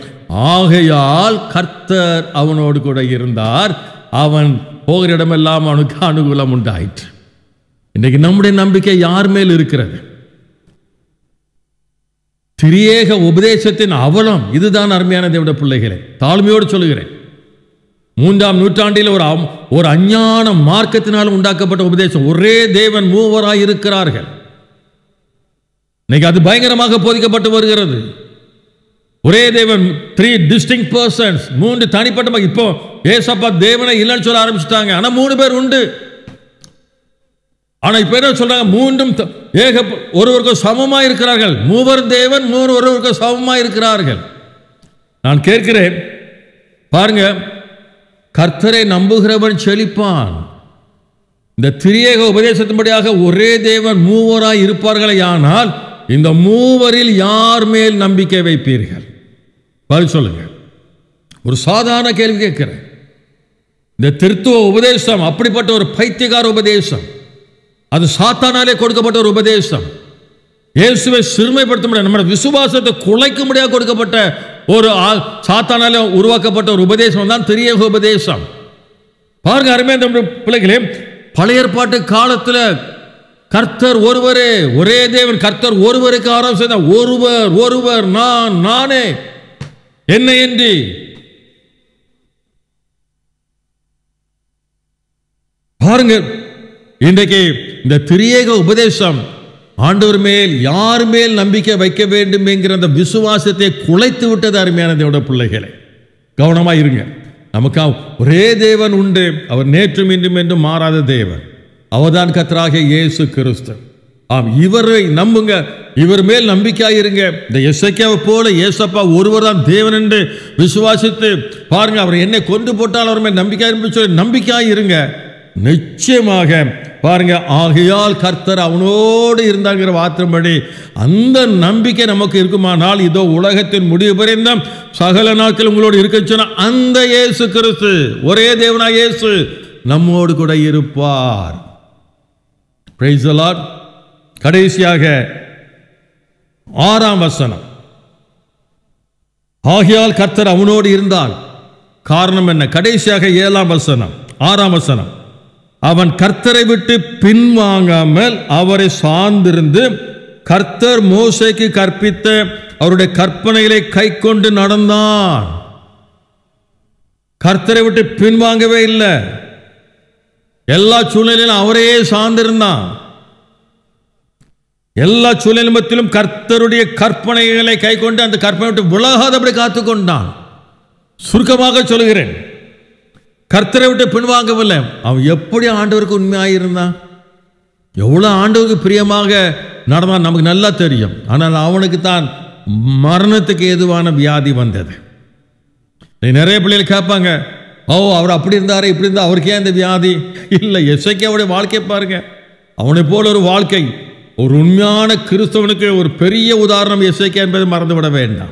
ஆகையால் கர்த்தர் அவனோடு கூட இருந்தார், அவன் போகிற இடமெல்லாம் அவனுக்கு அனுகூலம் உண்டாயிற்று. இன்றைக்கு நம்முடைய நம்பிக்கை யார் மேல் இருக்கிறது? திரியேக உபதேசத்தின் அவலம் இதுதான். அருமையான தேவனுடைய பிள்ளைகளே, தாழ்மையோடு சொல்லுகிறேன், மூன்றாம் நூற்றாண்டில் ஒரு ஒரு அஞ்ஞான மார்க்கத்தினால் உண்டாக்கப்பட்ட உபதேசம், ஒரே தேவன் மூவராய் இருக்கிறார்கள். இன்னைக்கு அது பயங்கரமாக போதிக்கப்பட்டு வருகிறது. ஒரே தேவன், த்ரீ டிஸ்டிங்க்ட் பர்சன்ஸ், மூன்று தனிப்பட்ட. இப்போ ஏசப்பா தேவனை இல்லைன்னு சொல்ல ஆரம்பிச்சுட்டாங்க, ஆனா மூணு பேர் உண்டு. ஆனா இப்ப என்ன சொல்றாங்க, மூன்றும் ஏக ஒருவருக்கு சமமா இருக்கிறார்கள், மூவர் தேவன் மூணு ஒருவருக்கு சமமா இருக்கிறார்கள். நான் கேட்கிறேன், பாருங்க, கர்த்தரை நம்புகிறவன் செழிப்பான். இந்த திரியேக உபதேசத்தின்படியாக ஒரே தேவன் மூவராய் இருப்பார்களே, ஆனால் இந்த மூவரில் யார் மேல் நம்பிக்கை வைப்பீர்கள்? பதில் சொல்லுங்க. ஒரு சாதாரண கேள்வி கேட்கிறேன், இந்த திருத்துவ உபதேசம் அப்படிப்பட்ட ஒரு பைத்தியக்கார உபதேசம், அது சாத்தானாலே கொடுக்கப்பட்ட ஒரு உபதேசம், இயேசுவை சிறுமைப்படுத்த முடியாது, நம்முடைய விசுவாசத்தை குலைக்க முடியாது கொடுக்கப்பட்ட ஒரு சாத்தானாலே உருவாக்கப்பட்ட ஒரு உபதேசம் தான் திரியேக உபதேசம். பாருங்க அருமையான நம்முடைய பிள்ளைகளே, பழைய ஏற்பாட்டு காலத்தில் கர்த்தர் ஒருவரே, ஒரே தேவன், கர்த்தர் ஒருவருக்கு ஆராதனை செய்த ஒருவர் ஒருவர் நான் நானே என்ன என்று பாருங்க. இன்றைக்கு இந்த திரியேக உபதேசம் ஆண்டவர் மேல் யார் மேல் நம்பிக்கை வைக்க வேண்டும் என்கிற அந்த விசுவாசத்தை குலைத்து விட்டது அருமையான தேவனுடைய பிள்ளைகளை. கவனமாக இருங்க. நமக்கு ஒரே தேவன் உண்டு, அவர் நேற்றும் இன்றும் என்றும் மாறாத தேவன். அவர்தான் கர்த்தராகிய இயேசு கிறிஸ்து. ஆம், இவரை நம்புங்க, இவர் மேல் நம்பிக்கையாக இருங்க. இந்த எசேக்கியாவை போல ஏசப்பா ஒருவர் தான் தேவன் என்று விசுவாசித்து பாருங்க, அவர் என்னை கொண்டு போட்டால் அவர் மேல் நம்பிக்கையாக சொல்லி நம்பிக்கையாக இருங்க. நிச்சயமாக பாருங்க, ஆகையால் கர்த்தர் அவனோடு இருந்தாங்கிற வார்த்தைப்படி அந்த நம்பிக்கை நமக்கு இருக்குமானால், இதோ உலகத்தின் முடிவு பரிந்த சகல நாட்கள் உங்களோடு இருக்க சொன்ன அந்த இயேசு கிறிஸ்து, ஒரே தேவனா இயேசு நம்மோடு கூட இருப்பார். Praise the lord. கடைசியாக ஆறாம் வசனம், ஆகையால் கர்த்தர் அவனோடு இருந்தார். காரணம் என்ன? கடைசியாக ஏழாம் வசனம், ஆறாம் வசனம், அவன் கர்த்தரை விட்டு பின்வாங்காமல் அவரை சார்ந்திருந்து கர்த்தர் மோசேக்கு கற்பித்த அவருடைய கற்பனைகளை கை கொண்டு நடந்தான். கர்த்தரை விட்டு பின்வாங்கவே இல்லை, எல்லா சூழ்நிலையிலும் அவரையே சார்ந்திருந்தான். எல்லா சூழ்நிலத்திலும் கர்த்தருடைய கற்பனைகளை கை கொண்டு அந்த கற்பனை விட்டு விலகாதபடி காத்துக்கொண்டான். சுருக்கமாக சொல்கிறேன், கர்த்தரை விட்டு பின்வாங்கவில்லை. அவன் எப்படி ஆண்டவருக்கு உண்மையாயிருந்தான், எவ்வளோ ஆண்டவருக்கு பிரியமாக நடந்தான் நமக்கு நல்லா தெரியும். ஆனால் அவனுக்கு தான் மரணத்துக்கு ஏதுவான வியாதி வந்தது. நிறைய பிள்ளைகள் கேட்பாங்க, ஓ அவர் அப்படி இருந்தார் இப்படி இருந்தார், அவருக்கே அந்த வியாதி இல்லை. எசேக்கியாவுடைய வாழ்க்கை பாருங்க, அவனை போல் ஒரு வாழ்க்கை ஒரு உண்மையான கிறிஸ்தவனுக்கு ஒரு பெரிய உதாரணம் எசேக்கியா என்பதை மறந்துவிட வேண்டாம்.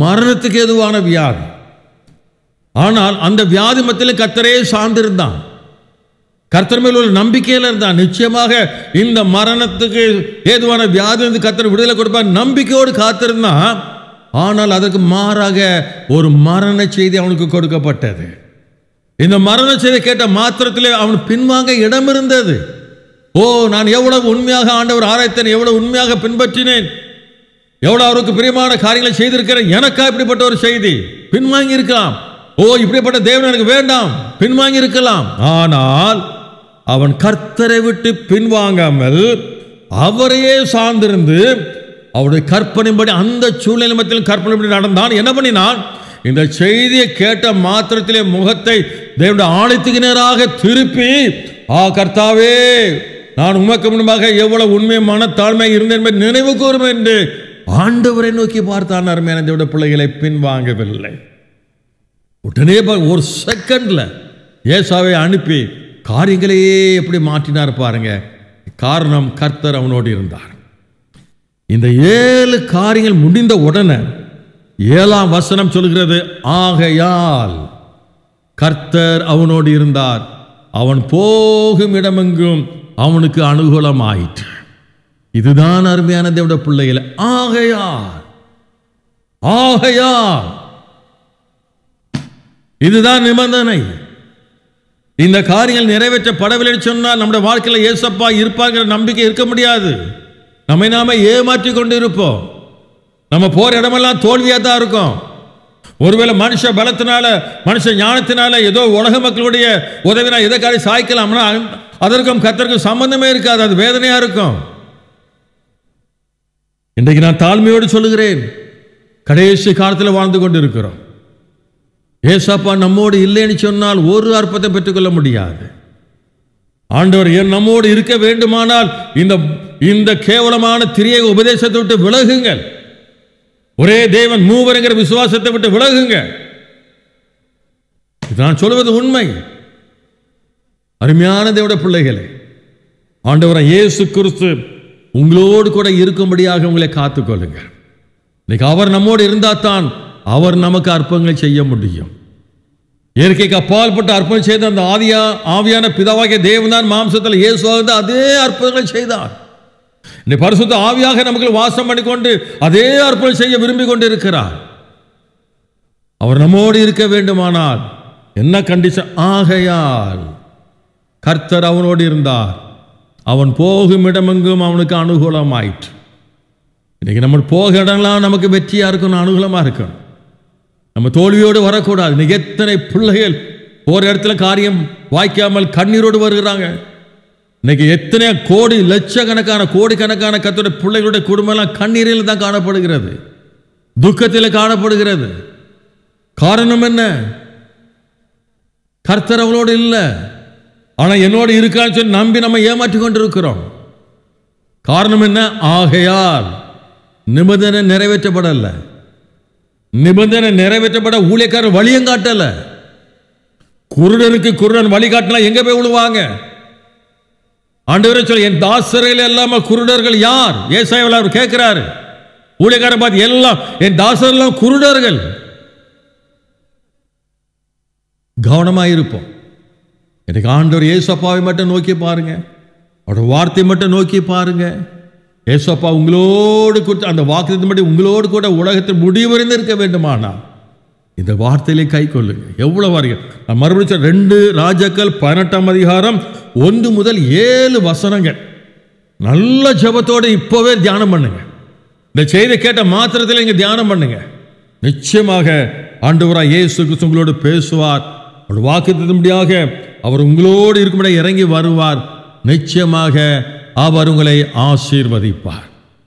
மரணத்துக்கு ஏதுவான வியாதி, ஆனால் அந்த வியாதி மத்தியில் கர்த்தரே சார்ந்திருந்தான், கர்த்தர் மேல் உள்ள நம்பிக்கையில் இருந்தான். நிச்சயமாக இந்த மரணத்துக்கு ஏதுவான வியாதி கர்த்தர் விடுதலை கொடுப்பார் நம்பிக்கையோடு காத்திருந்தான். ஆனால் அதற்கு மாறாக ஒரு மரண செய்தி அவனுக்கு கொடுக்கப்பட்டது. இந்த மரண செய்தி கேட்ட மாத்திரத்திலே அவன் பின்வாங்க இடம் இருந்தது. ஓ, நான் எவ்வளவு உண்மையாக ஆண்டவர் ஆராய்த்தேன், எவ்வளவு உண்மையாக பின்பற்றினேன், எவ்வளவு அவருக்கு பிரியமான காரியங்களை செய்திருக்கிறேன், எனக்கா இப்படிப்பட்ட ஒரு செய்தி? பின்வாங்கி இருக்கலாம். ஓ, இப்படிப்பட்ட தேவன் எனக்கு வேண்டாம், பின்வாங்கி இருக்கலாம். ஆனால் அவன் கர்த்தரை விட்டு பின்வாங்காமல் அவரையே சார்ந்திருந்து அவருடைய கற்பனைப்படி அந்த சூழ்நிலை மத்தியில் கற்பனைப்படி நடந்தான். என்ன பண்ணினான்? இந்த செய்தியை கேட்ட மாத்திரத்திலே முகத்தை தேவனுடைய ஆலயத்துக்கு நேராக திருப்பி, ஆ கர்த்தாவே, நான் உமக்கு முன்பாக எவ்வளவு உண்மை மனத்தாழ்மை இருந்தேன் என்பதை நினைவு கூறும் என்று ஆண்டவரை நோக்கி பார்த்தான். அருமையான தேவனுடைய பிள்ளைகளை பின்வாங்கவில்லை. உடனே ஒரு செகண்ட்ல ஏசாவை அனுப்பி காரியங்களையே எப்படி மாற்றினார் பாருங்க. காரணம், கர்த்தர் அவனோடு இருந்தார். இந்த ஏழு காரியங்கள் முடிந்த உடனே ஏழாம் வசனம் சொல்கிறது, ஆகையால் கர்த்தர் அவனோடு இருந்தார், அவன் போகும் இடமெங்கும் அவனுக்கு அனுகூலம் ஆயிற்று. இதுதான் அருமையான தேவனுடைய பிள்ளைகள். ஆகையால், ஆகையால் இதுதான் நிபந்தனை. இந்த காரியங்கள் நிறைவேற்றப்படவில்லை சொன்னால் நம்முடைய வாழ்க்கையில் ஏசப்பா இருப்பாங்கிற நம்பிக்கை இருக்க முடியாது. நம்மை நாம ஏமாற்றி கொண்டு இருப்போம். நம்ம போற இடமெல்லாம் தோல்வியாக தான் இருக்கும். ஒருவேளை மனுஷ பலத்தினால மனுஷ ஞானத்தினால ஏதோ உலக மக்களுடைய உதவினா எதை காரியம் சாய்க்கலாம்னா அதற்கும் கர்த்தருக்கும் சம்பந்தமே இருக்காது. அது வேதனையா இருக்கும். இன்றைக்கு நான் தாழ்மையோடு சொல்லுகிறேன், கடைசி காலத்தில் வாழ்ந்து கொண்டு இருக்கிறோம். ஏசப்பா நம்மோடு இல்லைன்னு சொன்னால் ஒரு அற்பத்தை பெற்றுக்கொள்ள முடியாது. ஆண்டவர் என் நம்மோடு இருக்க வேண்டுமானால் இந்த இந்த கேவலமான திரிய உபதேசத்தை விட்டு விலகுங்கள். ஒரே தேவன் மூவருங்கிற விசுவாசத்தை விட்டு விலகுங்கள். நான் சொல்வது உண்மை. அருமையான தேவனுடைய பிள்ளைகளே, ஆண்டவரை இயேசு கிறிஸ்து உங்களோடு கூட இருக்கும்படியாக உங்களை காத்துக்கொள்ளுங்கள். இன்னைக்கு அவர் நம்மோடு இருந்தால் தான் அவர் நமக்கு அற்பங்கள் செய்ய முடியும். இயற்கைக்கு அப்பாற்பட்ட அற்பம் செய்த அந்த ஆதியா ஆவியான பிதாவாகிய தேவன்தான் மாம்சத்தில் இயேசுவாக அதே அற்பங்கள் செய்தார். இந்த பரிசுத்த ஆவியாக நமக்கு வாசம் பண்ணிக்கொண்டு அதே அற்பம் செய்ய விரும்பி கொண்டு இருக்கிறார். அவர் நம்மோடு இருக்க வேண்டுமானால் என்ன கண்டிஷன்? ஆகையால் கர்த்தர் அவனோடு இருந்தார், அவன் போகும் இடமெங்கும் அவனுக்கு அனுகூலம் ஆயிற்று. இன்னைக்கு நம்ம போக இடம்லாம் நமக்கு வெற்றியா இருக்கணும், அனுகூலமா இருக்கணும். நம்ம தோல்வியோடு வரக்கூடாது. இன்னைக்கு எத்தனை பிள்ளைகள் ஒரு இடத்துல காரியம் வாய்க்காமல் கண்ணீரோடு வருகிறாங்க. இன்னைக்கு எத்தனை கோடி லட்சக்கணக்கான கோடிக்கணக்கான கர்த்தருடைய பிள்ளைகளுடைய குடும்பம்லாம் கண்ணீரில் தான் காணப்படுகிறது, துக்கத்தில் காணப்படுகிறது. காரணம் என்ன? கர்த்தர் அவளோடு இல்லை, ஆனால் என்னோடு இருக்கான்னு சொல்லி நம்பி நம்ம ஏமாற்றி கொண்டிருக்கிறோம். காரணம் என்ன? ஆகையால் நிபந்தனை நிறைவேற்றப்படலை, நிபந்தனை நிறைவேற்றப்பட ஊழியக்காரர் வழியும் காட்டலை. குருடனுக்கு குருடன் வழிகாட்டினா எங்க போய் விழுவாங்க? ஆண்டவரே சொல்லி என் தாசரையில் எல்லாம குருடர்கள் யார்? ஏசாயாவில் அவர் கேட்கிறாரு. ஊழியக்காரர் பார்த்து எல்லாம் என் தாசர் எல்லாம் குருடர்கள். கவனமாக இருப்போம். எனக்கு ஆண்டவர் ஏசப்பாவை மட்டும் நோக்கி பாருங்க, அவரோட வார்த்தை மட்டும் நோக்கி பாருங்க. ஏசப்பா உங்களோடு கொடுத்து அந்த வாக்குத்தத்தை மட்டும் உங்களோடு கூட உலகத்தில் முடிவறிந்து இருக்க வேண்டுமானா இந்த வார்த்தையிலே கை கொள்ளுங்க. எவ்வளவு வார்த்தை? மறுபடியும் ரெண்டு ராஜாக்கள் பதினெட்டாம் அதிகாரம் ஒன்று முதல் ஏழு வசனங்கள். நல்ல ஜபத்தோடு இப்போவே தியானம் பண்ணுங்க. இந்த செய்தி கேட்ட மாத்திரத்தில் இங்கே தியானம் பண்ணுங்க. நிச்சயமாக ஆண்டவராக இயேசு கிறிஸ்து உங்களோடு பேசுவார். அவர் வாக்குத்தத்தின்படியாக அவர் உங்களோடு இருக்கும்படி இறங்கி வருவார். நிச்சயமாக அவர் உங்களை ஆசீர்வதிப்பார்.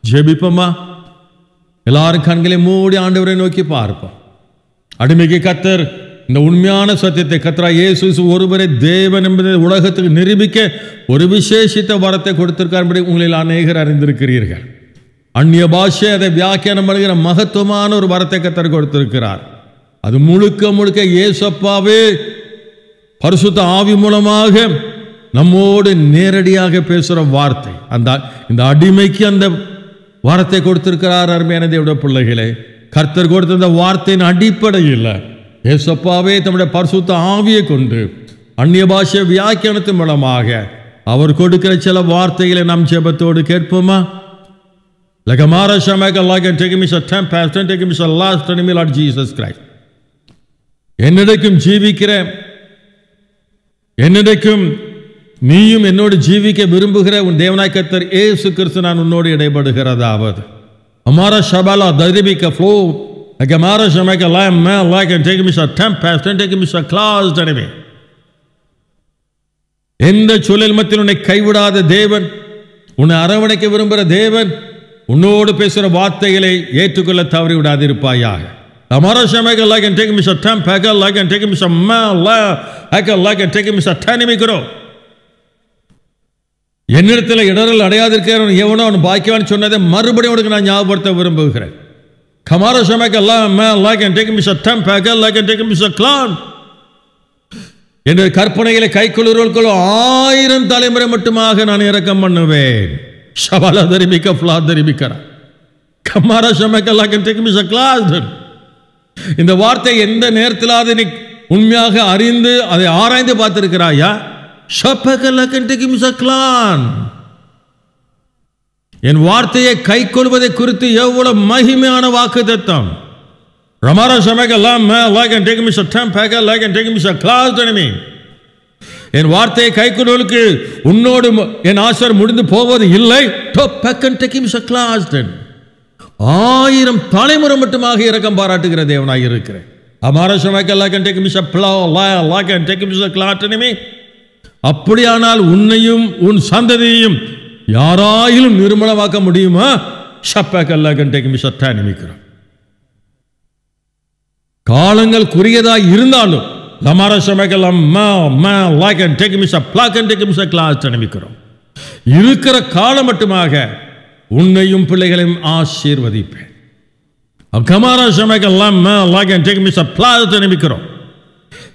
ஜெபிப்போமா? எல்லாரும் கண்களை மூடி ஆண்டவரை நோக்கி பார்ப்போம். அடிமைக்கு கர்த்தர் இந்த உண்மையான சத்தியத்தை, கர்த்தராய் இயேசு ஒருவரே தேவன் என்பதை உலகத்துக்கு நிரூபிக்க ஒரு விசேஷித்த வரத்தை கொடுத்திருக்கார்படி உங்களில் அநேகர் அறிந்திருக்கிறீர்கள். அந்நிய பாஷை அதை வியாக்கியானம் பண்ணுகிற மகத்துவமான ஒரு வரத்தை கர்த்தர் கொடுத்திருக்கிறார். அது முழுக்க முழுக்க இயேசப்பாவே பரிசுத்த ஆவி மூலமாக நம்மோடு நேரடியாக பேசுகிற வார்த்தை. அந்த இந்த அடிமைக்கு அந்த வார்த்தை கொடுத்திருக்கிறார். அருமையான தேவனுடைய பிள்ளைகளே, கர்த்தர் கொடுத்த அந்த வார்த்தையின் அடிப்படையில் ஏசப்பாவே தம்முடைய பரிசுத்த ஆவியை கொண்டு அந்நிய பாஷை வியாக்கியானத்தின் மூலமாக அவர் கொடுக்கிற சில வார்த்தைகளை நாம் ஜெபத்தோடு கேட்போமா? Like a Marashamak, Allah can take him as a temp past and take him as a last enemy, Lord Jesus Christ. என்னிடைக்கும் ஜீவிக்கிற, என்னிடைக்கும் நீயும் என்னோடு ஜீவிக்க விரும்புகிற உன் தேவனாய் கர்த்தர் ஏசு கிறிஸ்து நான் உன்னோடு இடைபடுகிறதாவது. அமாரா ஷபாலா தரிபிக்க ஃப்ளோ like a Marashamak, Allah man, Allah can take him as a temp past and take him as a last enemy. எந்த சூழல் மத்தியில் உன்னை கைவிடாத தேவன், உன்னை அரவணைக்க விரும்புகிற தேவன், உன்னோடு பேசுகிற வார்த்தைகளை ஏற்றுக்கொள்ள தவறி விடாதிருப்பாயாக. Amara Shamakal like and take him as a temp, Hakal like and take him as a man, Hakal like and take him as a tanimi kuro. என்னிடத்தில் இடரல் அடையாதிருக்கிறவன் எவனோ அவன் பாக்கியவான் சொன்னதை மறுபடியும் அவனுக்கு நான் ஞாபகப்படுத்த விரும்புகிறேன். Amara Shamakal like and take him as a temp, Hakal like and take him as a clown. என்னுடைய கற்பனைகளை கைக்குள்ளுக்குள் ஆயிரம் தலைமுறை மட்டுமாக நான் இரக்கம் பண்ணுவேன். ஷபாலா தரிபிக்க ஃப்ளா தரிபிக்கரா கமாரா ஷமக்கல்லா கேன் டேக் மீ சக்லாஸ். இந்த வார்த்தை எந்த நேரத்தில் அதை நீ உண்மையாக அறிந்து அதை ஆராய்ந்து பார்த்திருக்கிறாயா? ஷபக்கல்லா கேன் டேக் மீ சக்லான். என் வார்த்தையை கை கொள்வதை குறித்து எவ்வளவு மகிமையான வாக்குத்தத்தம். ரமாரா ஷமக்கல்லா அல்லா கேன் டேக் மீ சட்டம் பேக்க அல்லா கேன் டேக் மீ சக்லாஸ் தனிமி. என் வார்த்தையை கை கொள்வதற்கு உன்னோடு என் ஆசர் முடிந்து போவது இல்லை. ஆயிரம் தலைமுறை மட்டுமாக இரக்கம் பாராட்டுகிற தேவனாக இருக்கிறேன். அப்படியானால் உன்னையும் உன் சந்ததியையும் யாராயிலும் நிர்மூலமாக்க முடியுமா? காலங்கள் குறுகியதாக இருந்தாலும் இருக்கிற காலம் மட்டுமாக உன்னையும் பிள்ளைகளையும் ஆசீர்வதிப்பேன்.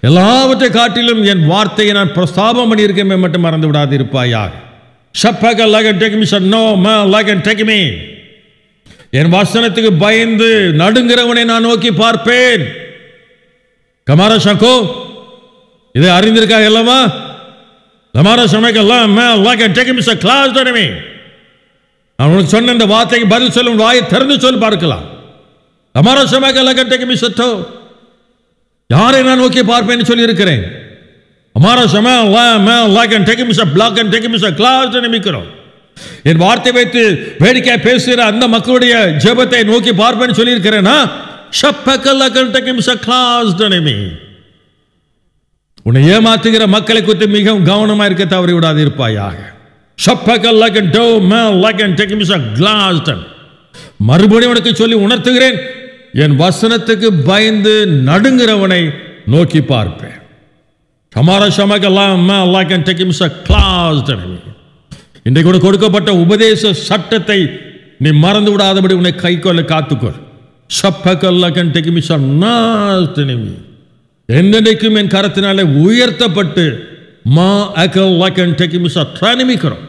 எல்லாவற்றை காட்டிலும் என் வார்த்தையை நான் பிரஸ்தாபம் பண்ணியிருக்கேன் மட்டும் மறந்து விடாது இருப்பாயாக. என் வசனத்துக்கு பயந்து நடுங்கிறவனை நான் நோக்கி பார்ப்பேன். கமாரா சகோ இதை அறிந்திருக்காங்க அல்லவா? கமாரா சமைக்கலாம் நான் உனக்கு சொன்ன இந்த வார்த்தைக்கு பதில் சொல்லும் வாயை திறந்து சொல்லி பார்க்கலாம். கமாரா சமைக்கோ யாரை நான் நோக்கி பார்ப்பேன்னு சொல்லி இருக்கிறேன். என் வார்த்தை வைத்து வேடிக்கையாக பேசுகிற அந்த மக்களுடைய ஜெபத்தை நோக்கி பார்ப்பேன்னு சொல்லி இருக்கிறேன்னா உன்னை ஏமாற்றுகிற மக்களை குறித்து மிகவும் கவனமாக இருக்க தவறி விடாது இருப்பாயாக. Shapaka like a dough, melt like and take him as a glass. மறுபடியும் உனக்கு சொல்லி உணர்த்துகிறேன், என் வசனத்துக்கு பயந்து நடுங்குறவனை நோக்கி பார்ப்பேன். இன்றைக்கு உனக்கு கொடுக்கப்பட்ட உபதேச சட்டத்தை நீ மறந்து விடாதபடி உன்னை கைக்கொள்ள காத்துக்கொள். என்றைக்கும் என் கரத்தினாலே உயர்த்தப்பட்டு மா அகல் லக்கன் டெக்கிமிசா திராணிமிக்கிறோம்.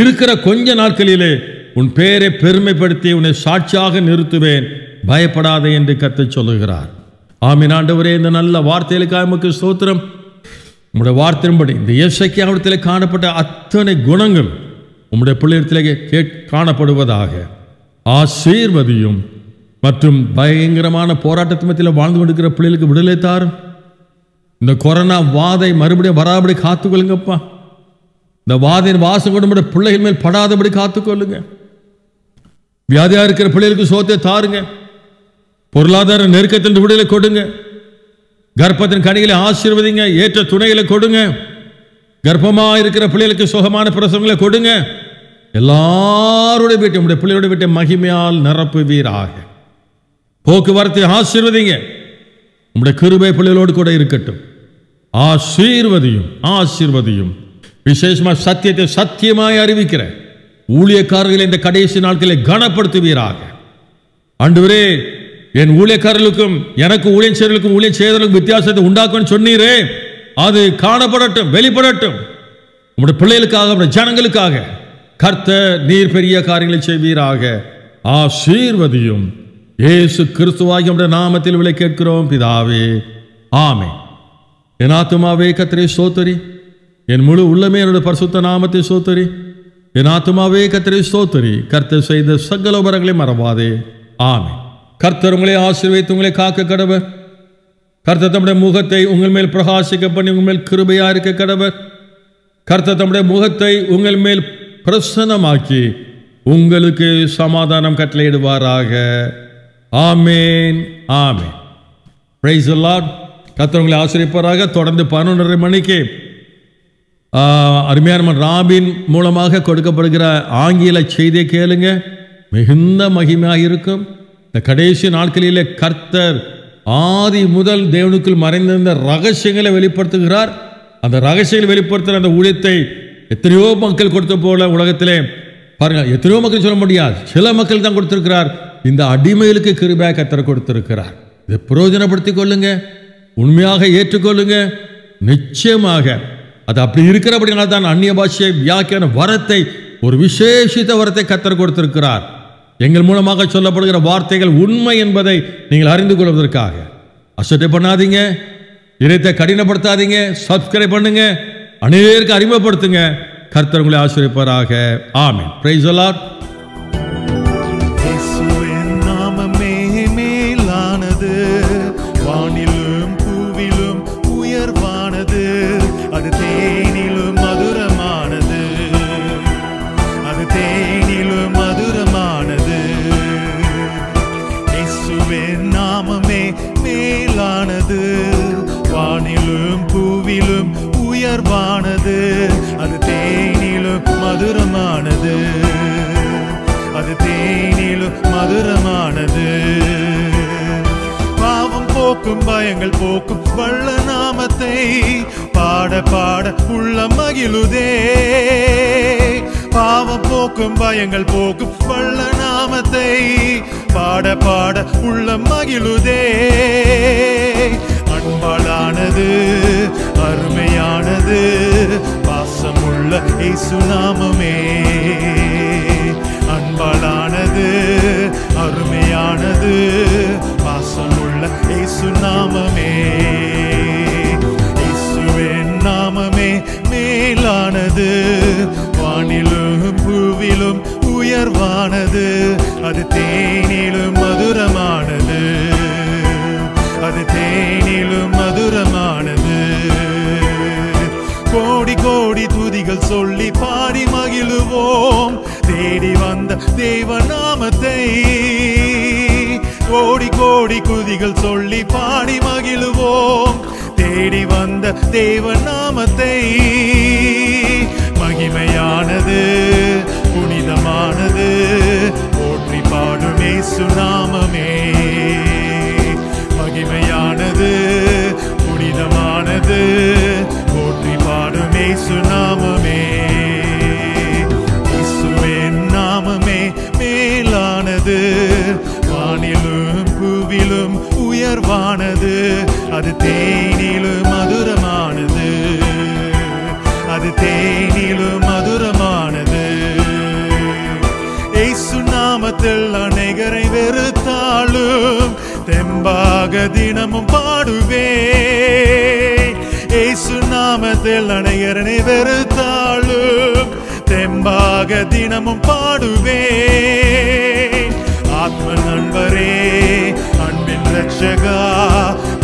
இருக்கிற கொஞ்ச நாட்களிலே உன் பேரை பெருமைப்படுத்தி உன்னை சாட்சியாக நிறுத்துவேன், பயப்படாதே என்று கர்த்தர் சொல்லுகிறார். ஆமீன். ஆண்டவரே, இந்த நல்ல வார்த்தைகளுக்காக உமக்கு ஸ்தோத்திரம். உம்முடைய வார்த்தையின்படி இந்த எசேக்கியாவிடத்தில் காணப்பட்ட அத்தனை குணங்கள் உம்முடைய பிள்ளையிடத்திலே காணப்படுவதாக. ஆசீர்வதியும் மற்றும் பயங்கரமான போராட்டத்து மத்தியில் வாழ்ந்து கொண்டிருக்கிற பிள்ளைகளுக்கு விடுதலை தாரும். இந்த கொரோனா வாதை மறுபடியும் வராபடி காத்துக்கொள்ளுங்கப்பா. இந்த வாதையின் வாசம் கொண்டு பிள்ளைகள் மேல் படாதபடி காத்துக்கொள்ளுங்க. வியாதியாக இருக்கிற பிள்ளைகளுக்கு சோத்தை தாருங்க. பொருளாதார நெருக்கத்தின் விடுதலை கொடுங்க. கர்ப்பத்தின் கனிகளை ஆசீர்வதிங்க. ஏற்ற துணைகளை கொடுங்க. கர்ப்பமாக இருக்கிற பிள்ளைகளுக்கு சுகமான பிரசவங்களை கொடுங்க. எல்லாருடைய வீட்டையும் உடைய பிள்ளையோட வீட்டை மகிமையால் நிரப்பு வீராக. போக்குவரத்தை ஆசீர்வதிங்க. உடைய கிருபை பிள்ளைகளோடு கூட இருக்கட்டும். ஆசீர்வதியும் ஆசீர்வதியும். விசேஷமாக சத்தியத்தை சத்தியமாய் அறிவிக்கிற ஊழியக்காரர்களை இந்த கடைசி நாட்களை கனப்படுத்துவீராக. ஆண்டவரே, என் ஊழியக்காரர்களுக்கும் எனக்கு ஊழியம் செய்வர்களுக்கும் ஊழியம் செய்தவர்களுக்கும் வித்தியாசத்தை உண்டாக்கும்னு சொன்னீரே, அது காணப்படட்டும், வெளிப்படட்டும். உங்களுடைய பிள்ளைகளுக்காக உடைய ஜனங்களுக்காக கர்த்தர் நீர் பெரிய காரியங்களை செய்வீராக. ஆசீர்வதியும். இயேசு கிறிஸ்துவாகிய உம்முடைய நாமத்தில் விளை கேட்கிறோம் பிதாவே, ஆமென். என் ஆத்துமாவே கர்த்தரை ஸ்தோத்திரி, என் முழு உள்ளமே என்னுடைய பரிசுத்த நாமத்தை ஸ்தோத்திரி. என் ஆத்துமாவே கர்த்தரை ஸ்தோத்திரி, கர்த்தர் செய்த சகல உபரங்களை மறவாதே. ஆமென். கர்த்தர் உங்களை ஆசீர்வதித்து உங்களை காக்க கடவர். கர்த்தர் தம்முடைய முகத்தை உங்கள் மேல் பிரகாசிக்க பண்ணி உங்கள் மேல் கிருபையா இருக்க கடவர். கர்த்தர் தம்முடைய முகத்தை உங்கள் மேல் பிரசன்னமாக்கி உங்களுக்கு சமாதானம் கட்டளையிடுவாராக. ஆமேன், ஆமேன். Praise the lord. கர்த்தர் உங்களை ஆசீர்வதிப்பாராக. தொடர்ந்து பதினொன்றரை மணிக்கு அருமையான ராபின் மூலமாக கொடுக்கப்படுகிற ஆங்கில செய்தியை கேளுங்க. மிகுந்த மகிமையாக இருக்கும். இந்த கடைசி நாட்களிலே கர்த்தர் ஆதி முதல் தேவனுக்குள் மறைந்திருந்த ரகசியங்களை வெளிப்படுத்துகிறார். அந்த ரகசியங்களை வெளிப்படுத்துகிற அந்த ஊழியத்தை எத்தனையோ மக்கள் கொடுத்த போல உலகத்திலே பாருங்கள், எத்தனையோ மக்கள் சொல்ல முடியாது, சில மக்கள் தான் கொடுத்திருக்கிறார். இந்த அடிமைகளுக்கு கிருபையை கர்த்தர் கொடுத்திருக்கிறார். இதை பிரயோஜனப்படுத்திக் கொள்ளுங்க, உண்மையாக ஏற்றுக்கொள்ளுங்க. நிச்சயமாக அது அப்படி இருக்கிறபடினால் தான் அந்நிய பாஷையை வியாக்கியான வரத்தை, ஒரு விசேஷித்த வரத்தை கர்த்தர் கொடுத்திருக்கிறார். எங்கள் மூலமாக சொல்லப்படுகிற வார்த்தைகள் உண்மை என்பதை நீங்கள் அறிந்து கொள்வதற்காக. அசட்டை பண்ணாதீங்க, இதயத்தை கடினப்படுத்தாதீங்க. சப்ஸ்கிரைப் பண்ணுங்க, அநேகருக்கு அறிமுகப்படுத்துங்க. கர்த்தர் உங்களை ஆசீர்வதிப்பாராக. ஆமென். Praise the lord. அது தேனிலும் மதுரமானது, அது தேனிலும் மதுரமானது. பாவம் போக்கும், பயங்கள் போக்கும் வல்ல நாமத்தை பாட பாட உள்ள மகிழுதே. பாவம் போக்கும், பயங்கள் போக்கும் வல்ல நாமத்தை பாட பாட உள்ள மகிழுதே. அன்பாலானது, அருமையானது, பாசமுள்ள இயேசு நாமமே. அன்பாலானது, அருமையானது, பாசமுள்ள இயேசு நாமமே. இயேசுவின் நாமமே மேலானது, வானிலும் பூவிலும் உயர்வானது, அது தேனிலும் மதுரமானது, அது தேனிலும் மதுரமானது. கோடி கோடி துதிகள் சொல்லி பாடி மகிழுவோம் தேடி வந்த தேவநாமத்தை. கோடி கோடி துதிகள் சொல்லி பாடி மகிழுவோம் தேடி வந்த தேவநாமத்தை. மகிமையான புனிதமானது, புனிதமானது. போற்றி பாடும் இயேசு நாமமே மகிமையானது, புனிதமானது. போற்றி பாடும் இயேசு நாமமே, இயேசுவின் நாமமே மேலானது, வானிலும் பூவிலும் உயர்வானது. அது தேனிலும் மதுரமானது, அது தேனிலும் மதுரமானது. இயேசு நாமத்தில் அநேகரை வெறுத்தாலும் தெம்பாக தினமும் பாடுவேன். இயேசு நாமத்தில் அநேகரை வெறுத்தாலும் தெம்பாக தினமும் பாடுவேன். ஆத்ம நண்பரே, அன்பின் ரட்சகா,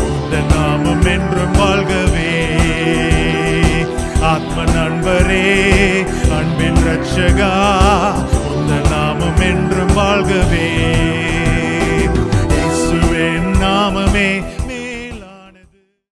உந்த நாமம் என்றும் வாழ்கவே. ஆத்ம நண்பரே, அன்பின் ரட்சகா,